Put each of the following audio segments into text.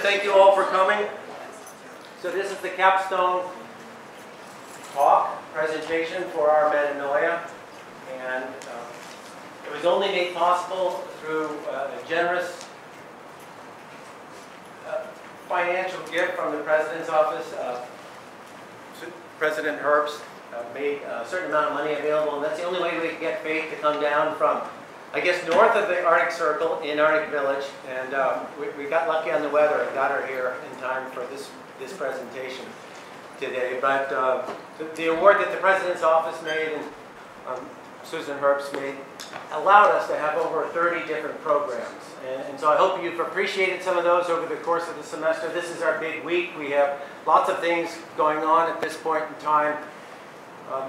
Thank you all for coming. So this is the capstone talk, presentation for our Menanoia, and it was only made possible through a generous financial gift from the President's office. President Herbst made a certain amount of money available, and that's the only way we can get Faith to come down from, I guess, north of the Arctic Circle in Arctic Village, and we got lucky on the weather and got her here in time for this presentation today. But the award that the President's office made and Susan Herbst made allowed us to have over 30 different programs, and so I hope you've appreciated some of those over the course of the semester. This is our big week. We have lots of things going on at this point in time.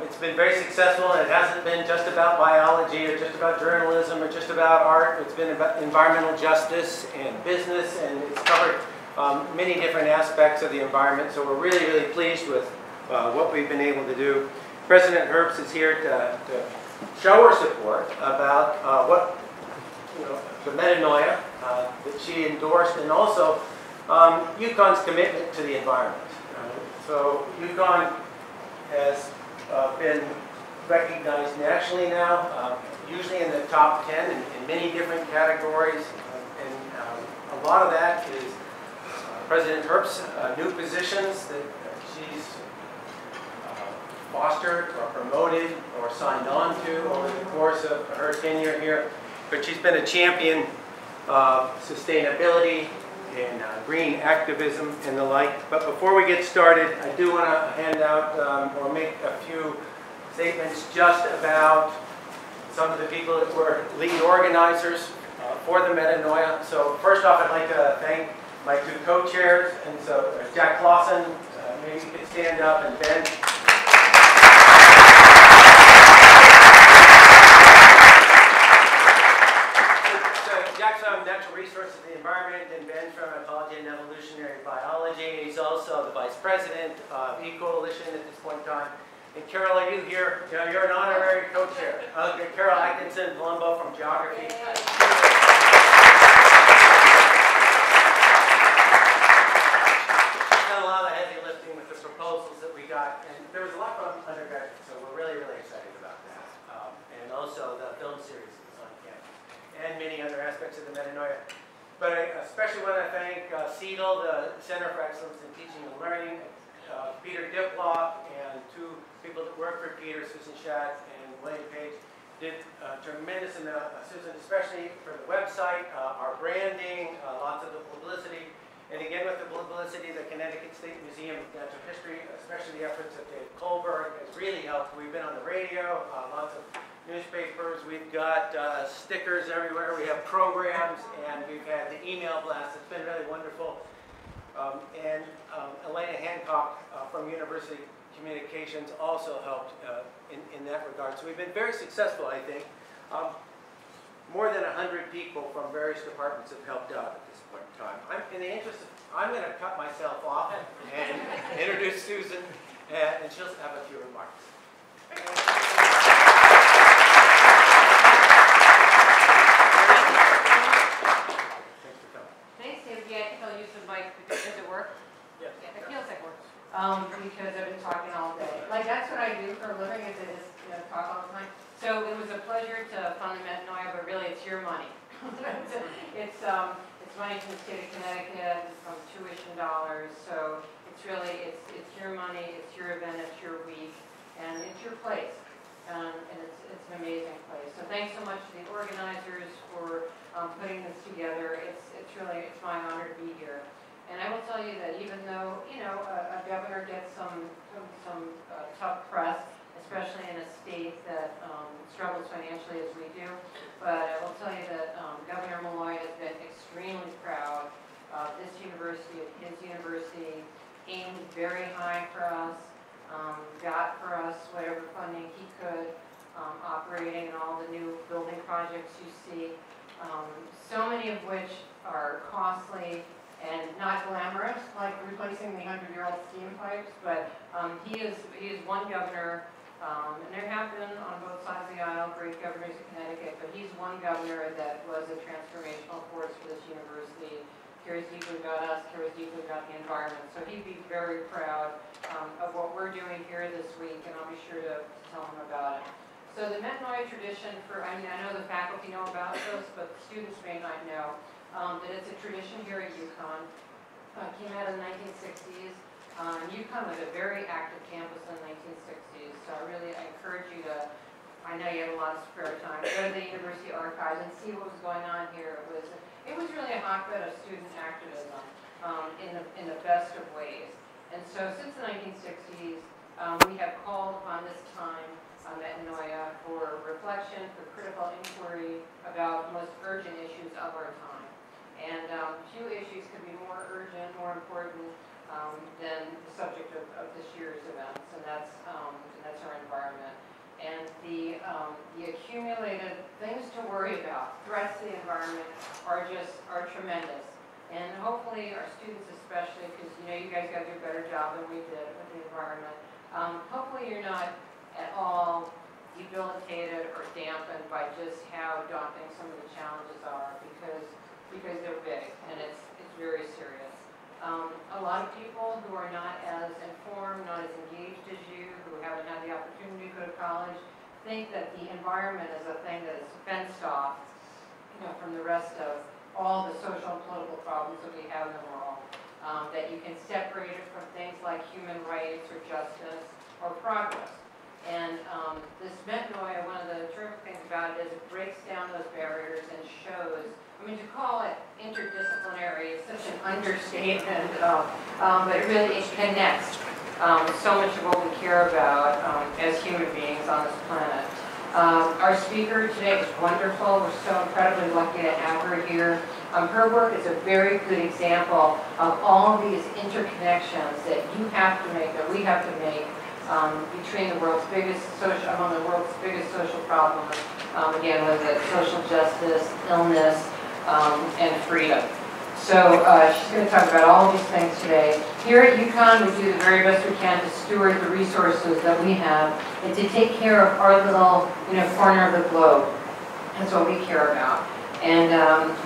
It's been very successful, and it hasn't been just about biology or just about journalism or just about art. It's been about environmental justice and business, and it's covered many different aspects of the environment. So we're really, really pleased with what we've been able to do. President Herbst is here to show her support about what, you know, the Menanoia that she endorsed, and also UConn's commitment to the environment. So UConn has been recognized nationally now, usually in the top 10 in many different categories, and a lot of that is President Herbst's new positions that she's fostered or promoted or signed on to over the course of her tenure here. But she's been a champion of sustainability and green activism and the like. But before we get started, I do want to hand out or make a few statements just about some of the people that were lead organizers for the Menanoia. So first off, I'd like to thank my two co-chairs, and so Jack Clausen, maybe you could stand up, and Ben. Resources of the environment, and Ben from ecology and evolutionary biology. He's also the vice president of E-Coalition at this point in time. And Carol, are you here? Yeah, you're an honorary co-chair. Carol Atkinson-Volumbo from geography. Yeah. She's done a lot of heavy lifting with the proposals that we got, and there was a lot from undergraduates, so we're really, really excited about that. And also the film series and many other aspects of the Menanoia. But I especially want to thank CETL, the Center for Excellence in Teaching and Learning, Peter Diplock, and two people that work for Peter, Susan Schatz and William Page, did a tremendous amount, Susan especially for the website, our branding, lots of the publicity, and again with the publicity, the Connecticut State Museum of Natural History, especially the efforts of David Kohlberg, has really helped. We've been on the radio, lots of newspapers, we've got stickers everywhere, we have programs, and we've had the email blast. It's been really wonderful. Elena Hancock from University Communications also helped in that regard. So we've been very successful, I think. More than 100 people from various departments have helped out at this point in time. I'm going to cut myself off and introduce Susan, and she'll have a few remarks. Because I've been talking all day. Like, that's what I do for a living, is I just, you know, talk all the time. So it was a pleasure to finally met Noia, but really it's your money. It's money from the state of Connecticut, it's from tuition dollars, so it's really, it's your money, it's your event, it's your week, and it's your place. And it's an amazing place. So thanks so much to the organizers for putting this together. It's really, it's my honor to be here. And I will tell you that even though, you know, a governor gets some tough press, especially in a state that struggles financially as we do, but I will tell you that Governor Malloy has been extremely proud of this university, of his university, aimed very high for us, got for us whatever funding he could, operating and all the new building projects you see, so many of which are costly, and not glamorous like replacing the 100-year-old steam pipes, but he is one governor, and there have been on both sides of the aisle great governors of Connecticut, but he's one governor that was a transformational force for this university. Cares deeply about us, cares deeply about the environment. So he'd be very proud of what we're doing here this week, and I'll be sure to tell him about it. So the Menanoia tradition, I know the faculty know about this, but the students may not know, that it's a tradition here at UConn. Came out in the 1960s. UConn was a very active campus in the 1960s, so I encourage you to, I know you have a lot of spare time, go to the university archives and see what was going on here. It was really a hotbed of student activism in the best of ways. And so since the 1960s, we have called upon this time on Menanoia for reflection, for critical inquiry about the most urgent issues of our time. And few issues could be more urgent, more important than the subject of this year's events, and that's our environment. And the accumulated things to worry about, threats to the environment, are tremendous. And hopefully our students especially, because you know you guys got to do a better job than we did with the environment, hopefully you're not at all debilitated or dampened by just how daunting some of the challenges are, because they're big and it's very serious. A lot of people who are not as informed, not as engaged as you, who haven't had the opportunity to go to college, think that the environment is a thing that is fenced off, you know, from the rest of all the social and political problems that we have in the world. That you can separate it from things like human rights or justice or progress. And this Menanoia, one of the terrific things about it is it breaks down those barriers and shows. I mean, to call it interdisciplinary is such an understatement, but it really connects so much of what we care about as human beings on this planet. Our speaker today is wonderful. We're so incredibly lucky to have her here. Her work is a very good example of all these interconnections that you have to make, that we have to make, between among the world's biggest social problems, again, with social justice, illness, and freedom. So she's going to talk about all these things today. Here at UConn, we do the very best we can to steward the resources that we have and to take care of our little, corner of the globe. That's what we care about. And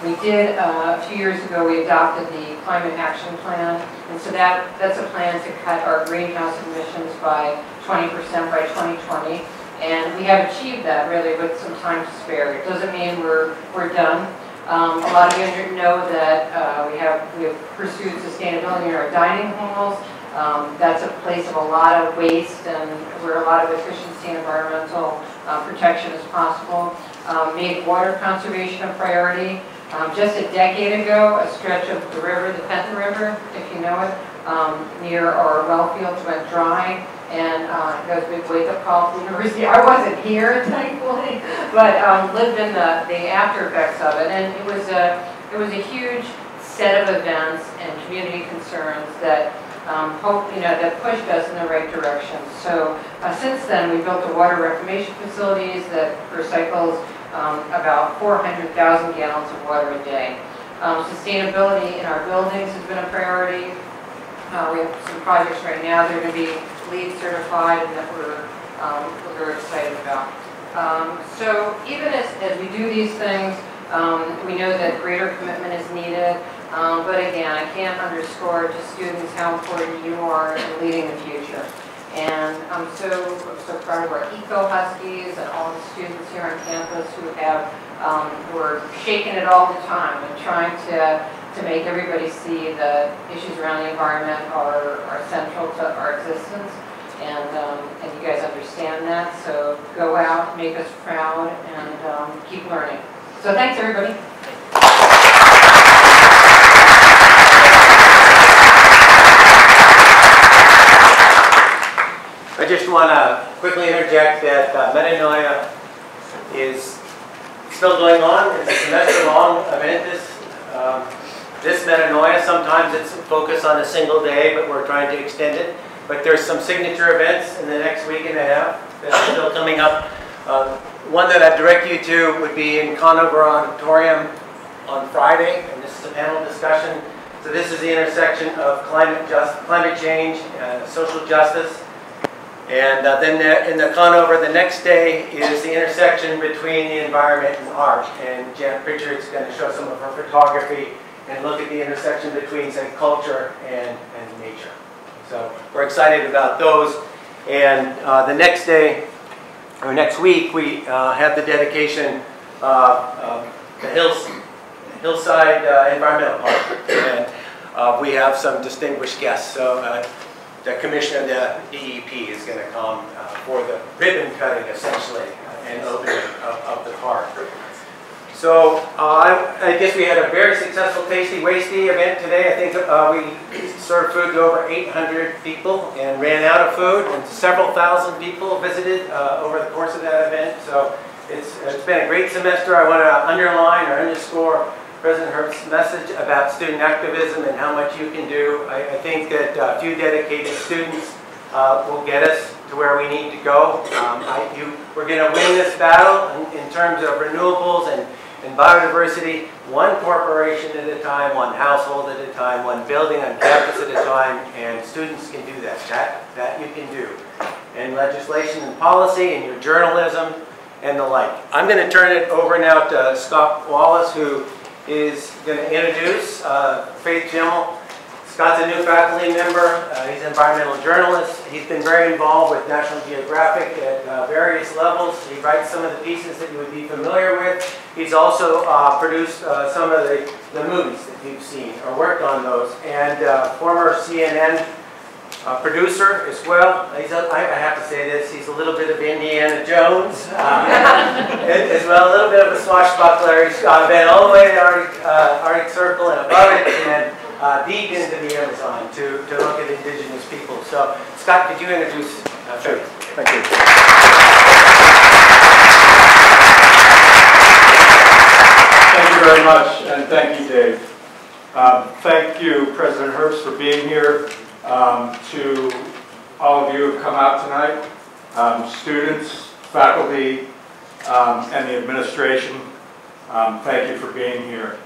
we did, a few years ago, we adopted the Climate Action Plan. And so that's a plan to cut our greenhouse emissions by 20% by 2020. And we have achieved that, really, with some time to spare. It doesn't mean we're done. A lot of you know that we have pursued sustainability in our dining halls. That's a place of a lot of waste and where a lot of efficiency and environmental protection is possible. Made water conservation a priority. Just a decade ago, a stretch of the river, the Fenton River, if you know it, near our well fields went dry, and it was a big wake-up call to the university. I wasn't here, thankfully, but lived in the after effects of it, and it was a huge set of events and community concerns that that pushed us in the right direction. So since then, we built the water reclamation facilities that recycles about 400,000 gallons of water a day. Sustainability in our buildings has been a priority. We have some projects right now that are going to be LEED certified and that we're very excited about. So even as we do these things, we know that greater commitment is needed. But again, I can't underscore to students how important you are in leading the future. And I'm so proud of our Eco-Huskies and all the students here on campus who are shaking it all the time and trying to make everybody see that issues around the environment are central to our existence. And you guys understand that, so go out, make us proud, and keep learning. So thanks, everybody. I just want to quickly interject that Menanoia is still going on. It's a semester-long event. This Menanoia, sometimes it's focused on a single day, but we're trying to extend it. But there's some signature events in the next week and a half that are still coming up. One that I'd direct you to would be in Conover Auditorium on Friday, and this is a panel discussion So this is the intersection of climate change, social justice, and then in the Conover, the next day is the intersection between the environment and art. And Janet Pritchard's going to show some of her photography and look at the intersection between, say, culture and nature. So we're excited about those. And the next day, or next week, we have the dedication of the Hillside Environmental Park. And we have some distinguished guests. So the commissioner of the DEP is going to come for the ribbon cutting, essentially, and opening of the park. So I guess we had a very successful Tasty Wasty event today. I think we served food to over 800 people and ran out of food, and several thousand people visited over the course of that event. So it's been a great semester. I want to underline or underscore President Herbst's message about student activism and how much you can do. I think that a few dedicated students will get us to where we need to go. We're going to win this battle in terms of renewables and biodiversity, one corporation at a time, one household at a time, one building on campus at a time, and students can do that. That you can do. And legislation and policy and your journalism and the like. I'm going to turn it over now to Scott Wallace, who is going to introduce Faith Gemmel. Scott's a new faculty member. He's an environmental journalist. He's been very involved with National Geographic at various levels. He writes some of the pieces that you would be familiar with. He's also produced some of the movies that you've seen or worked on those. And former CNN producer as well. I have to say this, he's a little bit of Indiana Jones, as well, a little bit of a swashbuckler. He's been all the way to Arctic Circle and above it, and deep into the Amazon to look at indigenous people. So, Scott, could you introduce? Sure. Thank you. Thank you very much, and thank you, Dave. Thank you, President Herbst, for being here. To all of you who have come out tonight, students, faculty, and the administration, thank you for being here.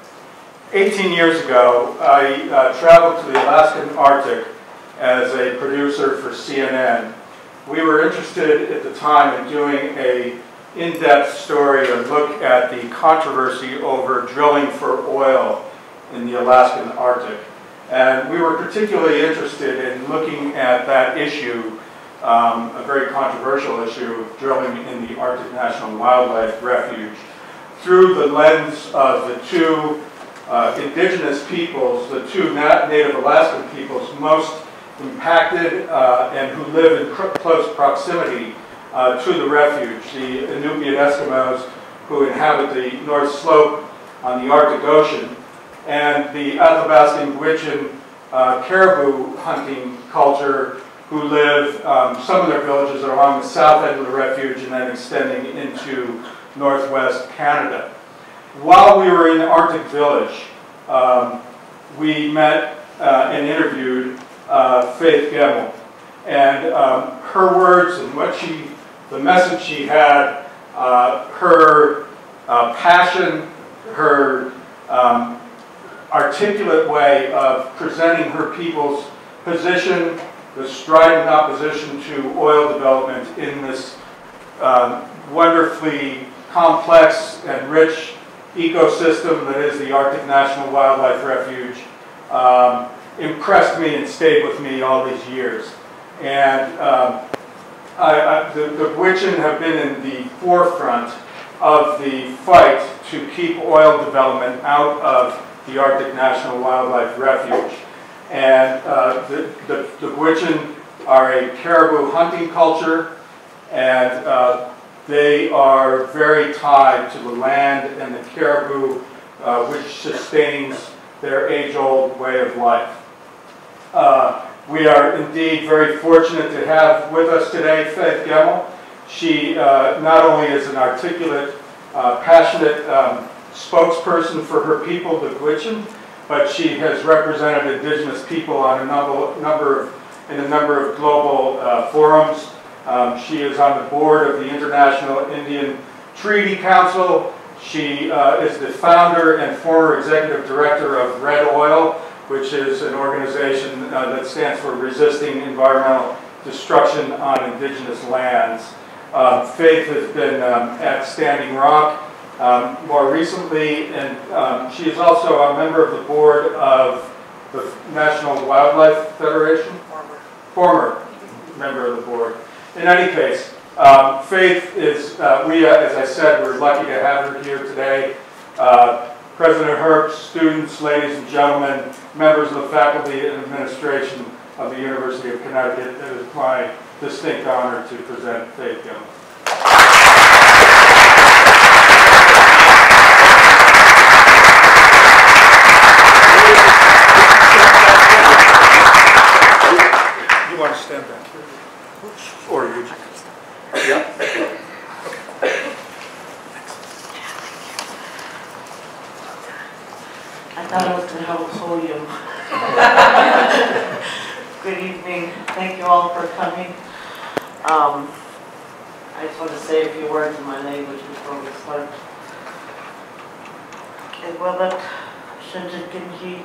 18 years ago, I traveled to the Alaskan Arctic as a producer for CNN. We were interested at the time in doing an in-depth story or look at the controversy over drilling for oil in the Alaskan Arctic. And we were particularly interested in looking at that issue, a very controversial issue of drilling in the Arctic National Wildlife Refuge, through the lens of the two indigenous peoples, the two Native Alaskan peoples most impacted and who live in close proximity to the refuge, the Inupiat Eskimos who inhabit the North Slope on the Arctic Ocean, and the Athabaskan Gwich'in caribou hunting culture who live, some of their villages are along the south end of the refuge and then extending into northwest Canada. While we were in the Arctic Village, we met and interviewed Faith Gemmel. And her words and what the message she had, her passion, her articulate way of presenting her people's position, the strident opposition to oil development in this wonderfully complex and rich ecosystem that is the Arctic National Wildlife Refuge, impressed me and stayed with me all these years. And the Gwich'in have been in the forefront of the fight to keep oil development out of the Arctic National Wildlife Refuge. And the Gwich'in are a caribou hunting culture, and they are very tied to the land and the caribou, which sustains their age-old way of life. We are indeed very fortunate to have with us today Faith Gemmel. She not only is an articulate, passionate spokesperson for her people, the Gwich'in, but she has represented indigenous people on a number of global forums. She is on the board of the International Indian Treaty Council. She is the founder and former executive director of Red Oil, which is an organization that stands for Resisting Environmental Destruction on Indigenous Lands. Faith has been at Standing Rock more recently, and she is also a member of the board of the National Wildlife Federation? Former member of the board. In any case, Faith is, as I said, we're lucky to have her here today. President Herbst, students, ladies and gentlemen, members of the faculty and administration of the University of Connecticut, it is my distinct honor to present Faith Gemmel. You want to stand back? Or you just... Yeah. I thought I was going to have a podium. Good evening. Thank you all for coming. I just want to say a few words in my language before we start. Ewabat shenjikinji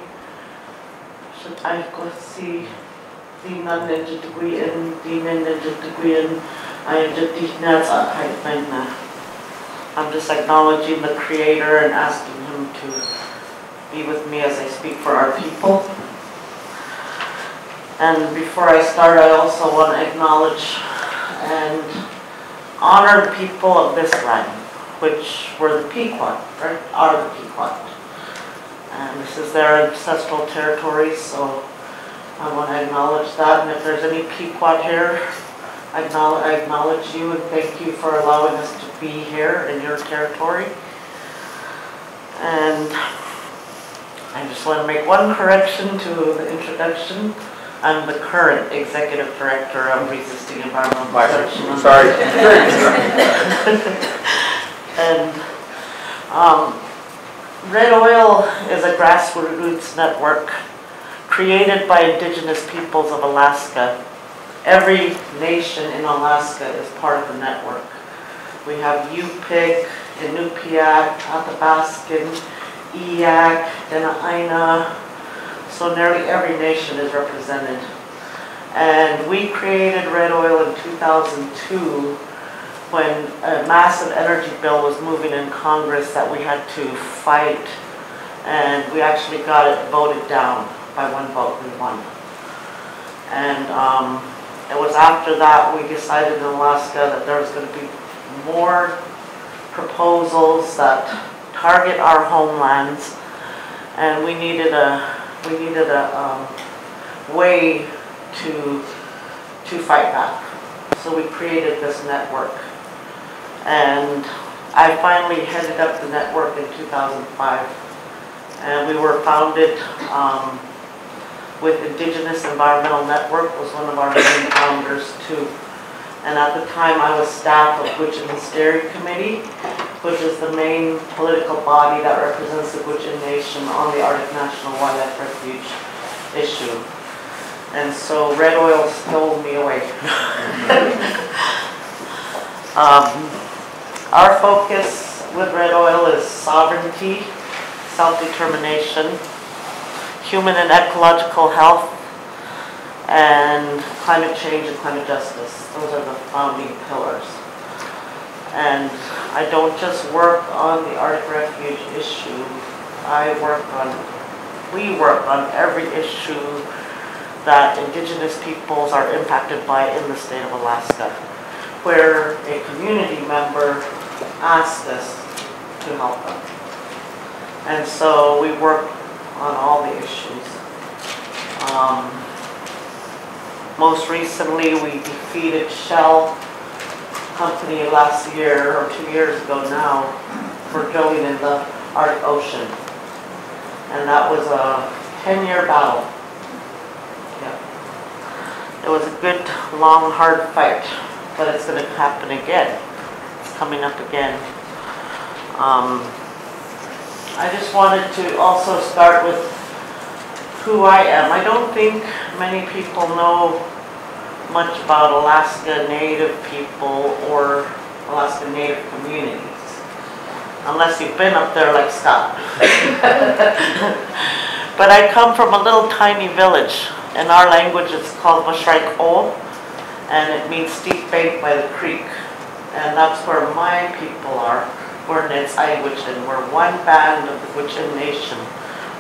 shenjikosi dinan njitguyen dinan njitguyen ayjitihnas akhaitna. I'm just acknowledging the Creator and asking Him to be with me as I speak for our people. And before I start, I also want to acknowledge and honor people of this land, which were the Pequot, right? Are the Pequot. And this is their ancestral territory, so I want to acknowledge that. And if there's any Pequot here, I acknowledge you and thank you for allowing us to be here in your territory. And I just want to make one correction to the introduction. I'm the current executive director of Resisting Environmental Destruction. I'm sorry. And Red Oil is a grassroots network created by indigenous peoples of Alaska. Every nation in Alaska is part of the network. We have Yupik, Inupiaq, Athabaskan, EAC, Aina, so nearly every nation is represented. And we created Red Oil in 2002 when a massive energy bill was moving in Congress that we had to fight, and we actually got it voted down by one vote. We won. And it was after that we decided in Alaska that there was going to be more proposals that target our homelands, and we needed a way to fight back. So we created this network, and I finally headed up the network in 2005. And we were founded with Indigenous Environmental Network was one of our main founders too. And at the time, I was staff of Gwich'in Steering Committee, which is the main political body that represents the Gwich'in Nation on the Arctic National Wildlife Refuge issue. And so Red Oil stole me away. Our focus with Red Oil is sovereignty, self-determination, human and ecological health, and climate change and climate justice. Those are the founding pillars. And I don't just work on the Arctic Refuge issue. We work on every issue that indigenous peoples are impacted by in the state of Alaska, where a community member asked us to help them. And so we work on all the issues. Most recently, we defeated Shell company last year or 2 years ago now for drilling in the Arctic Ocean, and that was a 10-year battle. Yeah. It was a good, long, hard fight, but it's going to happen again. It's coming up again. I just wanted to also start with who I am. I don't think many people know much about Alaska Native people or Alaska Native communities, unless you've been up there like Scott. But I come from a little tiny village. In our language, it's called Mashrike Ol, and it means steep bank by the creek. And that's where my people are. We're in its Gwich'in. We're one band of the Gwich'in Nation,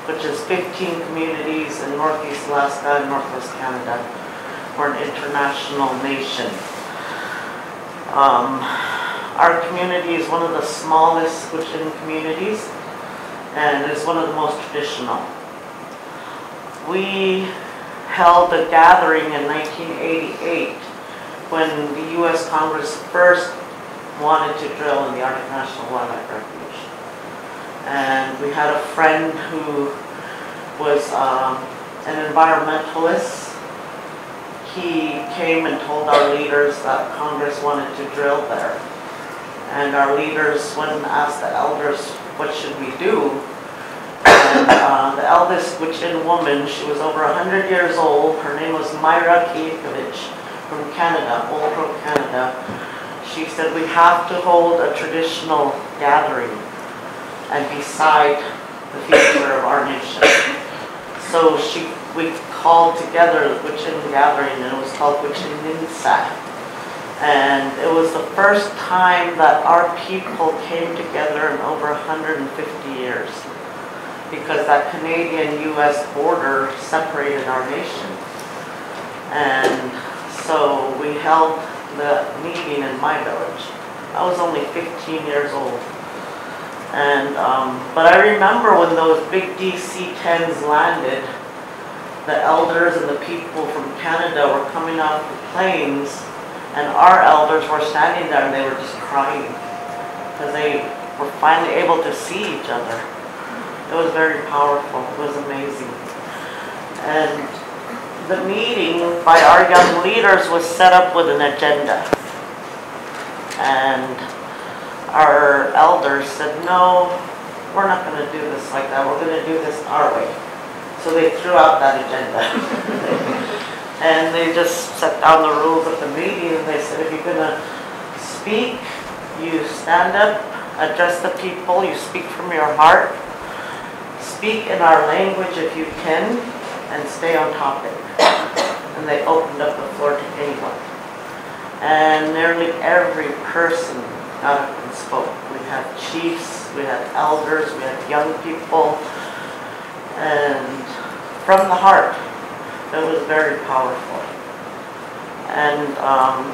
which is 15 communities in northeast Alaska and northwest Canada. We're an international nation. Our community is one of the smallest Gwich'in communities and is one of the most traditional. We held a gathering in 1988 when the U.S. Congress first wanted to drill in the Arctic National Wildlife Refuge. And we had a friend who was an environmentalist. He came and told our leaders that Congress wanted to drill there. And our leaders went and asked the elders, what should we do? And the eldest Gwich'in woman, she was over 100 years old. Her name was Myra Kievich from Canada, Old Grove, Canada. She said, we have to hold a traditional gathering and decide the future of our nation. So we called together the Gwich'in gathering, and it was called Gwich'in Ninsa. And it was the first time that our people came together in over 150 years, because that Canadian-U.S. border separated our nation. And so we held the meeting in my village. I was only 15 years old. And but I remember when those big DC-10s landed, the elders and the people from Canada were coming off the planes, and our elders were standing there and they were just crying because they were finally able to see each other. It was very powerful. It was amazing. And the meeting by our young leaders was set up with an agenda. And our elders said, no, we're not going to do this like that. We're going to do this our way. So they threw out that agenda. And they just set down the rules of the meeting. And they said, if you're going to speak, you stand up, address the people, you speak from your heart, speak in our language if you can, and stay on topic. And they opened up the floor to anyone. And nearly every person got up and spoke. We had chiefs, we had elders, we had young people, and from the heart, it was very powerful. And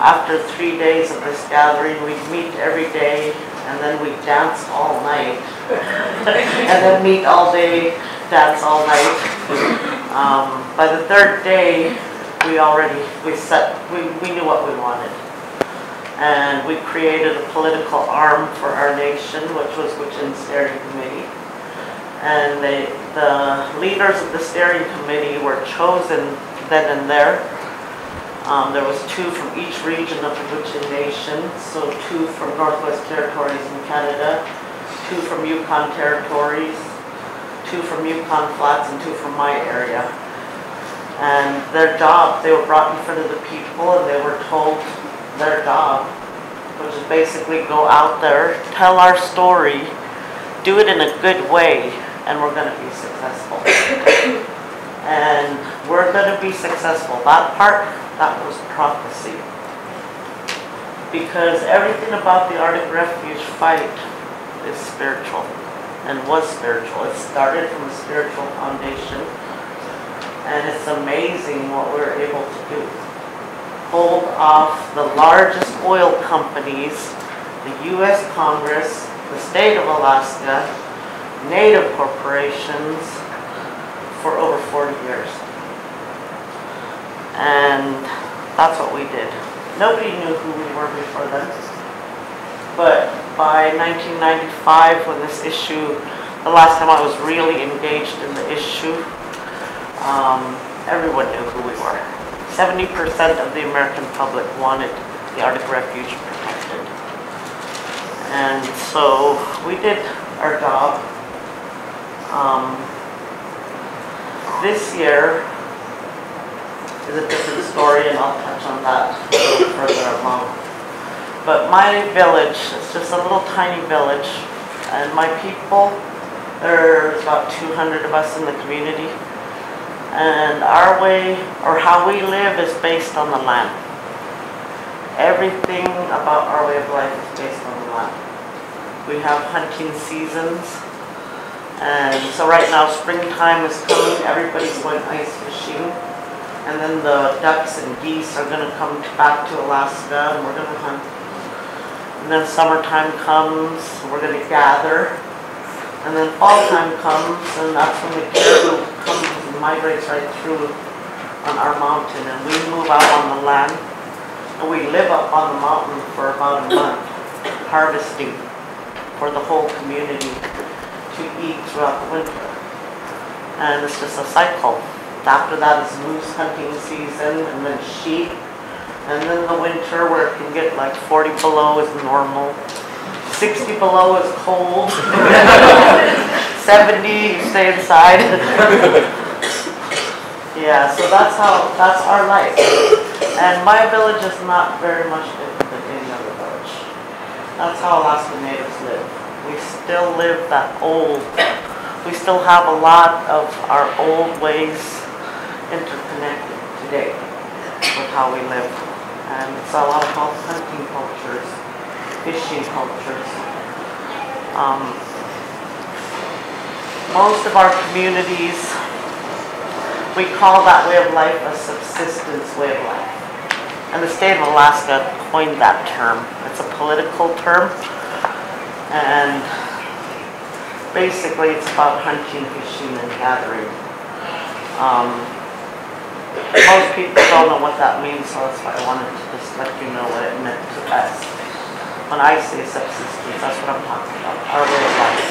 after 3 days of this gathering, we'd meet every day, and then we'd dance all night, and then meet all day, dance all night. By the third day, we knew what we wanted. And we created a political arm for our nation, which was Gwich'in Steering Committee. And the leaders of the steering committee were chosen then and there. There was two from each region of the Gwich'in Nation, so two from Northwest Territories in Canada, two from Yukon Territories, two from Yukon Flats, and two from my area. And their job, they were brought in front of the people, and they were told their job, which is basically go out there, tell our story, do it in a good way, and we're going to be successful. And we're going to be successful. That part, that was prophecy. Because everything about the Arctic Refuge fight is spiritual, and was spiritual. It started from a spiritual foundation, and it's amazing what we're able to do. Hold off the largest oil companies, the U.S. Congress, the state of Alaska, Native corporations for over 40 years. And that's what we did. Nobody knew who we were before then. But by 1995, when this issue, the last time I was really engaged in the issue, everyone knew who we were. 70% of the American public wanted the Arctic Refuge protected. And so we did our job. This year is a different story, and I'll touch on that a little further along. But my village, it's just a little tiny village, and my people There's about 200 of us in the community. And our way, or how we live, is based on the land. Everything about our way of life is based on the land. We have hunting seasons. And so right now, springtime is coming. Everybody's going ice fishing. And then the ducks and geese are going to come back to Alaska, and we're going to hunt. And then summertime comes, we're going to gather. And then fall time comes, and that's when the caribou comes and migrates right through on our mountain. And we move out on the land, and we live up on the mountain for about a month, harvesting for the whole community to eat throughout the winter. And it's just a cycle. After that is moose hunting season, and then sheep. And then the winter, where it can get like 40 below is normal. 60 below is cold. 70, you stay inside. Yeah, so that's our life. And my village is not very much different than any other village. That's how Alaska Natives live. We still live that old. We still have a lot of our old ways interconnected today with how we live. And it's a lot of hunting cultures, fishing cultures. Most of our communities, we call that way of life a subsistence way of life. And the state of Alaska coined that term. It's a political term. And basically it's about hunting, fishing, and gathering. Most people don't know what that means, so that's why I wanted to just let you know what it meant to us. When I say subsistence, that's what I'm talking about, our way of life.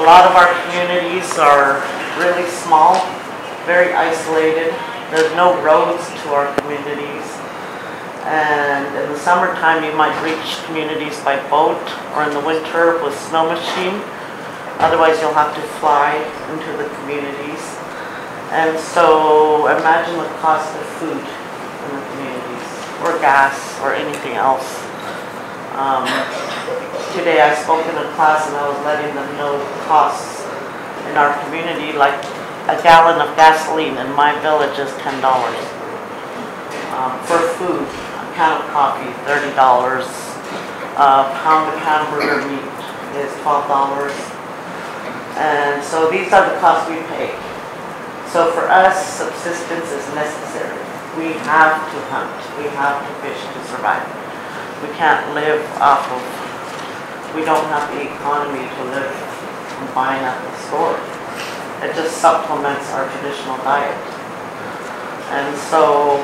A lot of our communities are really small, very isolated. There's no roads to our communities. And in the summertime, you might reach communities by boat, or in the winter with snow machine. Otherwise, you'll have to fly into the communities. And so imagine the cost of food in the communities, or gas, or anything else. Today, I spoke in a class, and I was letting them know the costs in our community. Like a gallon of gasoline in my village is $10 for food. A can of coffee, $30. A pound of hamburger meat is $12. And so these are the costs we pay. So for us, subsistence is necessary. We have to hunt. We have to fish to survive. We can't live off of, we don't have the economy to live from buying at the store. It just supplements our traditional diet. And so,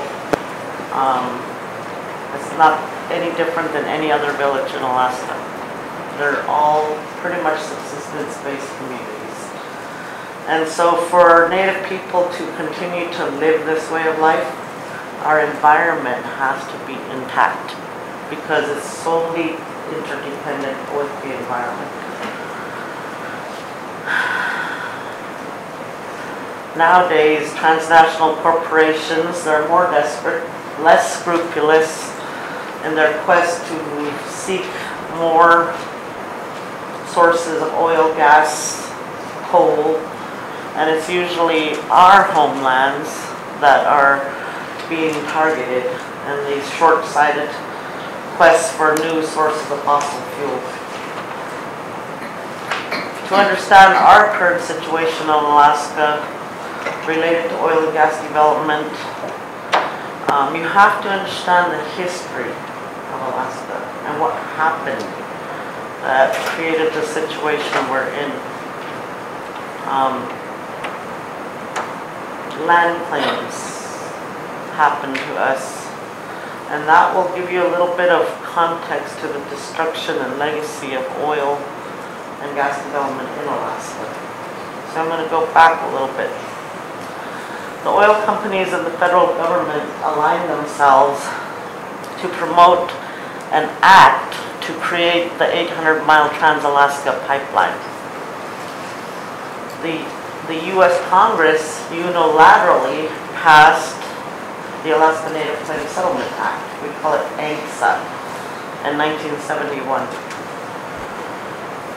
it's not any different than any other village in Alaska. They're all pretty much subsistence-based communities. And so for Native people to continue to live this way of life, our environment has to be intact because it's solely interdependent with the environment. Nowadays, transnational corporations are more desperate, less scrupulous, in their quest to seek more sources of oil, gas, coal, and it's usually our homelands that are being targeted in these short-sighted quests for new sources of fossil fuels. To understand our current situation in Alaska related to oil and gas development, you have to understand the history of Alaska and what happened that created the situation we're in. Land claims happened to us, and that will give you a little bit of context to the destruction and legacy of oil and gas development in Alaska. So I'm going to go back a little bit. The oil companies and the federal government aligned themselves to promote an act to create the 800-mile Trans-Alaska Pipeline. The U.S. Congress unilaterally passed the Alaska Native Claims Settlement Act. We call it ANCSA in 1971.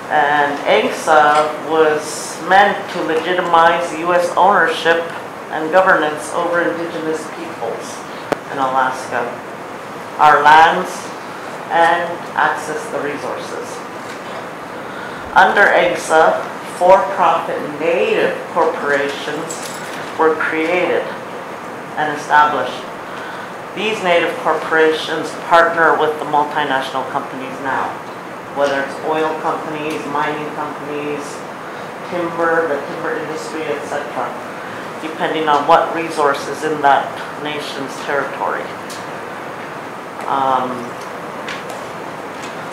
And AICSA was meant to legitimize U.S. ownership and governance over indigenous peoples in Alaska, our lands, and access to resources. Under AICSA, for-profit native corporations were created and established. These native corporations partner with the multinational companies now, whether it's oil companies, mining companies, timber, the timber industry, etc., depending on what resource is in that nation's territory.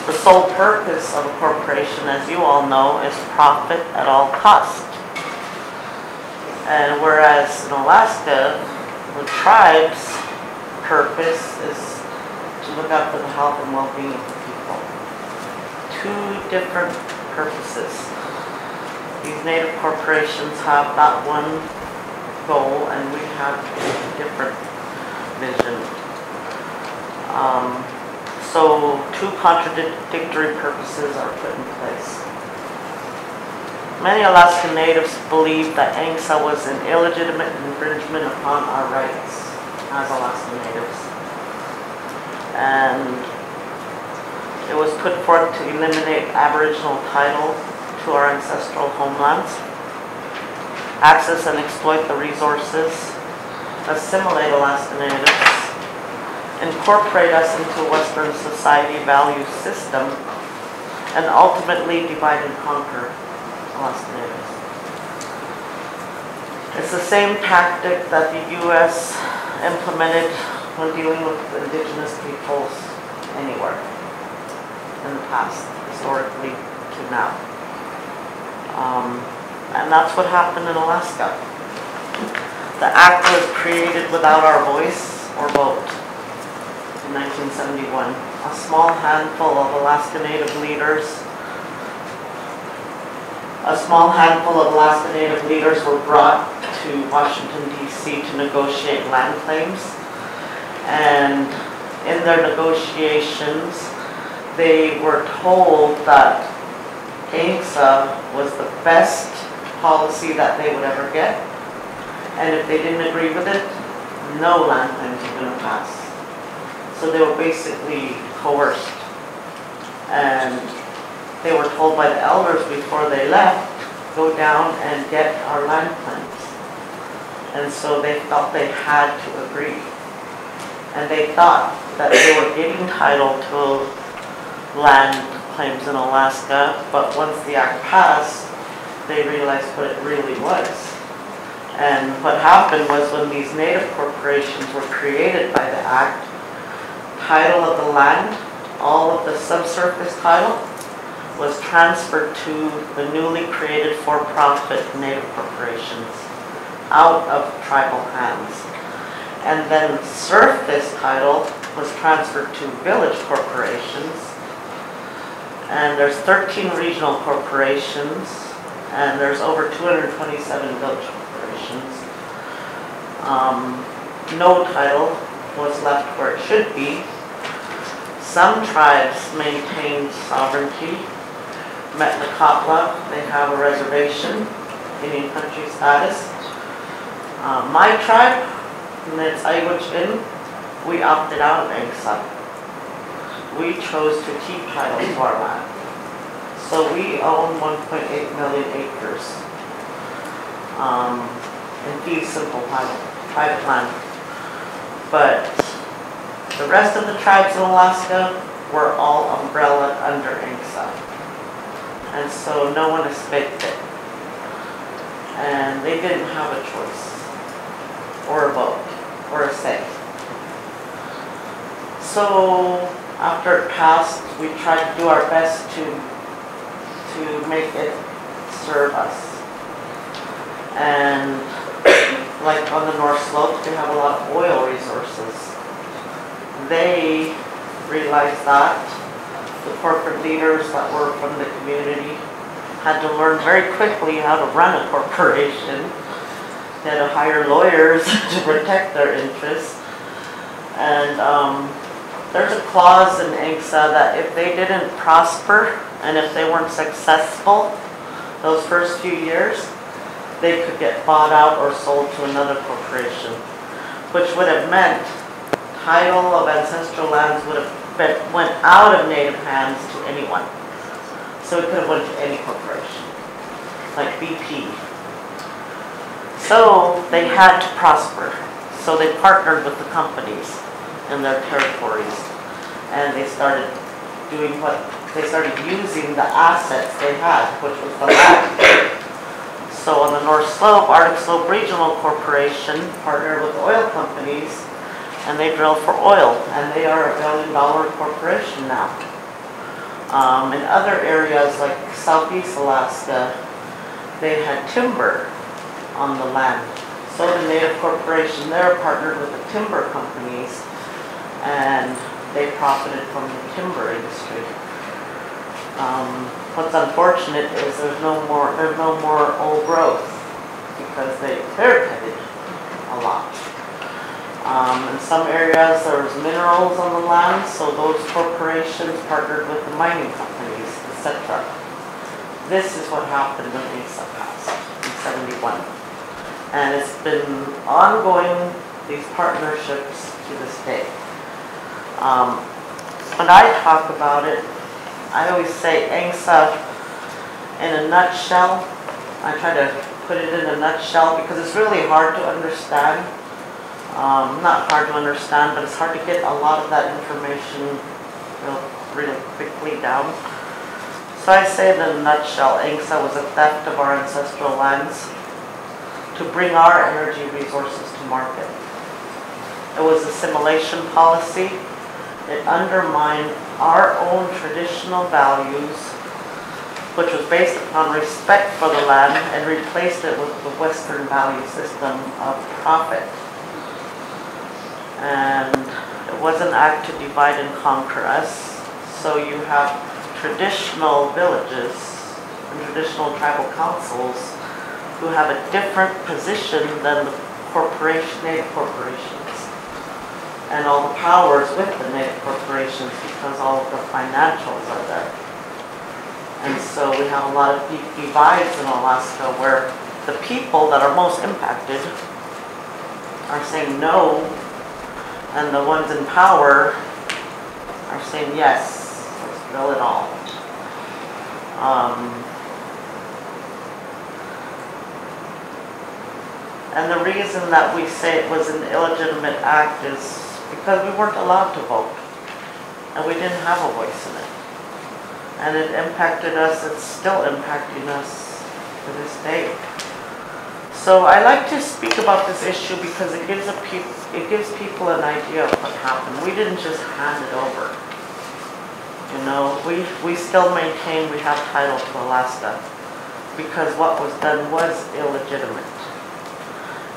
The sole purpose of a corporation, as you all know, is profit at all cost. And whereas in Alaska, the tribe's purpose is to look out for the health and well-being of the people. Two different purposes. These native corporations have that one goal, and we have a different vision. So two contradictory purposes are put in place. Many Alaskan natives believe that AICSA was an illegitimate infringement upon our rights as Alaskan natives. And it was put forth to eliminate Aboriginal title to our ancestral homelands, access and exploit the resources, assimilate Alaskan natives, incorporate us into Western society value system, and ultimately divide and conquer Alaskan natives. It's the same tactic that the U.S. implemented when dealing with indigenous peoples anywhere in the past, historically to now. And that's what happened in Alaska. The act was created without our voice or vote. 1971, a small handful of Alaska Native leaders were brought to Washington, D.C. to negotiate land claims. And in their negotiations, they were told that AICSA was the best policy that they would ever get. And if they didn't agree with it, no land claims were going to pass. So they were basically coerced, and they were told by the elders before they left, go down and get our land claims. And so they felt they had to agree, and they thought that they were getting title to land claims in Alaska, but once the act passed, they realized what it really was. And what happened was when these native corporations were created by the act, title of the land, all of the subsurface title, was transferred to the newly created for-profit native corporations out of tribal hands. And then surface title was transferred to village corporations. And there's 13 regional corporations, and there's over 227 village corporations. No title was left where it should be. Some tribes maintained sovereignty. Metlakatla, they have a reservation, Indian country status. My tribe, and that's Gwich'in, we opted out of AICSA. We chose to keep title to our land. So we own 1.8 million acres in fee simple title, private land. But the rest of the tribes in Alaska were all umbrella under AICSA. And so no one escaped it. And they didn't have a choice, or a vote, or a say. So after it passed, we tried to do our best to make it serve us. And like on the North Slope, they have a lot of oil resources. They realized that the corporate leaders that were from the community had to learn very quickly how to run a corporation. They had to hire lawyers to protect their interests. And there's a clause in INCSA that if they didn't prosper and if they weren't successful those first few years, they could get bought out or sold to another corporation, which would have meant title of ancestral lands would have went out of native hands to anyone. So it could have went to any corporation, like BP. So they had to prosper. So they partnered with the companies in their territories, and they started doing what they started using the assets they had, which was the land. So on the North Slope, Arctic Slope Regional Corporation partnered with oil companies, and they drill for oil, and they are $1 billion corporation now. In other areas like Southeast Alaska, they had timber on the land. So the Native Corporation there partnered with the timber companies, and they profited from the timber industry. What's unfortunate is there's no more old growth because they clear-cutted a lot. In some areas there was minerals on the land, so those corporations partnered with the mining companies, etc. This is what happened when INCSA passed in 71. And it's been ongoing, these partnerships, to this day. When I talk about it, I always say INCSA in a nutshell. I try to put it in a nutshell because it's really hard to understand. Not hard to understand, but it's hard to get a lot of that information really quickly down. So I say in a nutshell, INCSA was a theft of our ancestral lands to bring our energy resources to market. It was assimilation policy. It undermined our own traditional values, which was based upon respect for the land, and replaced it with the Western value system of profit. And it was an act to divide and conquer us. So you have traditional villages and traditional tribal councils who have a different position than the native corporations, and all the powers with the native corporations because all of the financials are there. And so we have a lot of deep divides in Alaska where the people that are most impacted are saying no, and the ones in power are saying yes, let's drill it all. And the reason that we say it was an illegitimate act is because we weren't allowed to vote, and we didn't have a voice in it. And it impacted us, it's still impacting us to this day. So I like to speak about this issue because it gives, it gives people an idea of what happened. We didn't just hand it over. You know, we still maintain we have title to Alaska because what was done was illegitimate.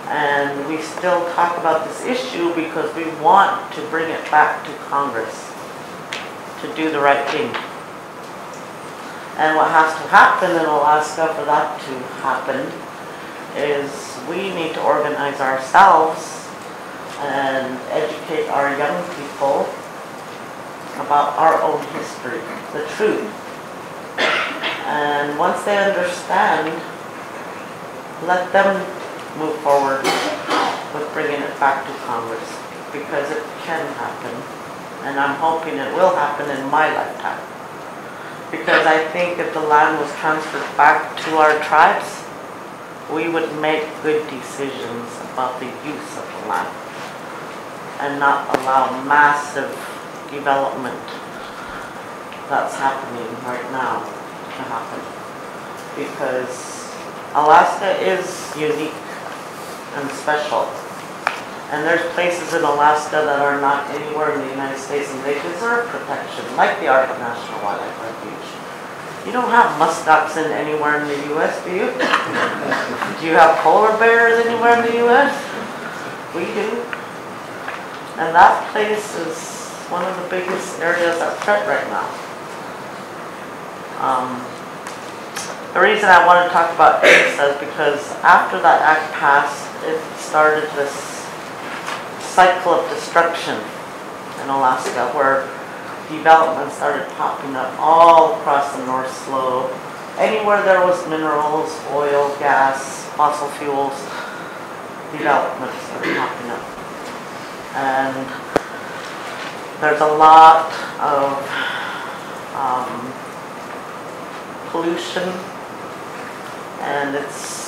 And we still talk about this issue because we want to bring it back to Congress to do the right thing. And what has to happen in Alaska for that to happen is we need to organize ourselves and educate our young people about our own history, the truth. And once they understand, let them move forward with bringing it back to Congress, because it can happen, and I'm hoping it will happen in my lifetime, because I think if the land was transferred back to our tribes, we would make good decisions about the use of the land and not allow massive development that's happening right now to happen, because Alaska is unique and special. And there's places in Alaska that are not anywhere in the United States, and they deserve protection, like the Arctic National Wildlife Refuge. You don't have musk oxen anywhere in the U.S., do you? Do you have polar bears anywhere in the U.S.? We do. And that place is one of the biggest areas at threat right now. The reason I want to talk about INCSA is because after that act passed, it started this cycle of destruction in Alaska, where development started popping up all across the North Slope. Anywhere there was minerals, oil, gas, fossil fuels, development started popping up. And there's a lot of pollution, and it's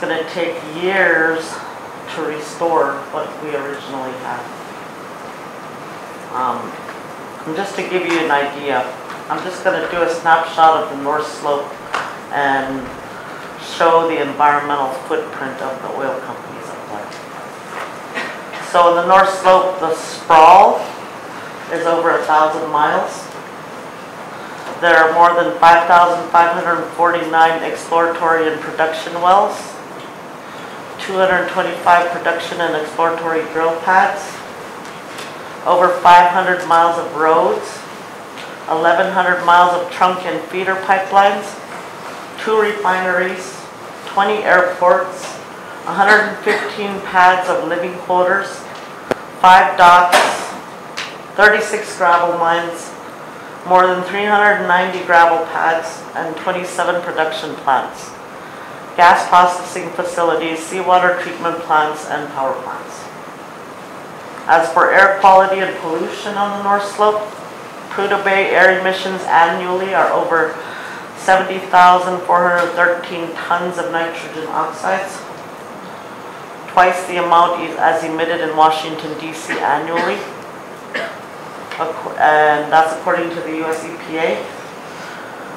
going to take years to restore what we originally had. And just to give you an idea, I'm just going to do a snapshot of the North Slope and show the environmental footprint of the oil companies up there. So in the North Slope, the sprawl is over 1,000 miles. There are more than 5,549 exploratory and production wells, 225 production and exploratory drill pads, over 500 miles of roads, 1,100 miles of trunk and feeder pipelines, 2 refineries, 20 airports, 115 pads of living quarters, 5 docks, 36 gravel mines, more than 390 gravel pads, and 27 production plants, gas processing facilities, seawater treatment plants, and power plants. As for air quality and pollution on the North Slope, Prudhoe Bay air emissions annually are over 70,413 tons of nitrogen oxides, twice the amount as emitted in Washington, D.C. annually. And that's according to the US EPA.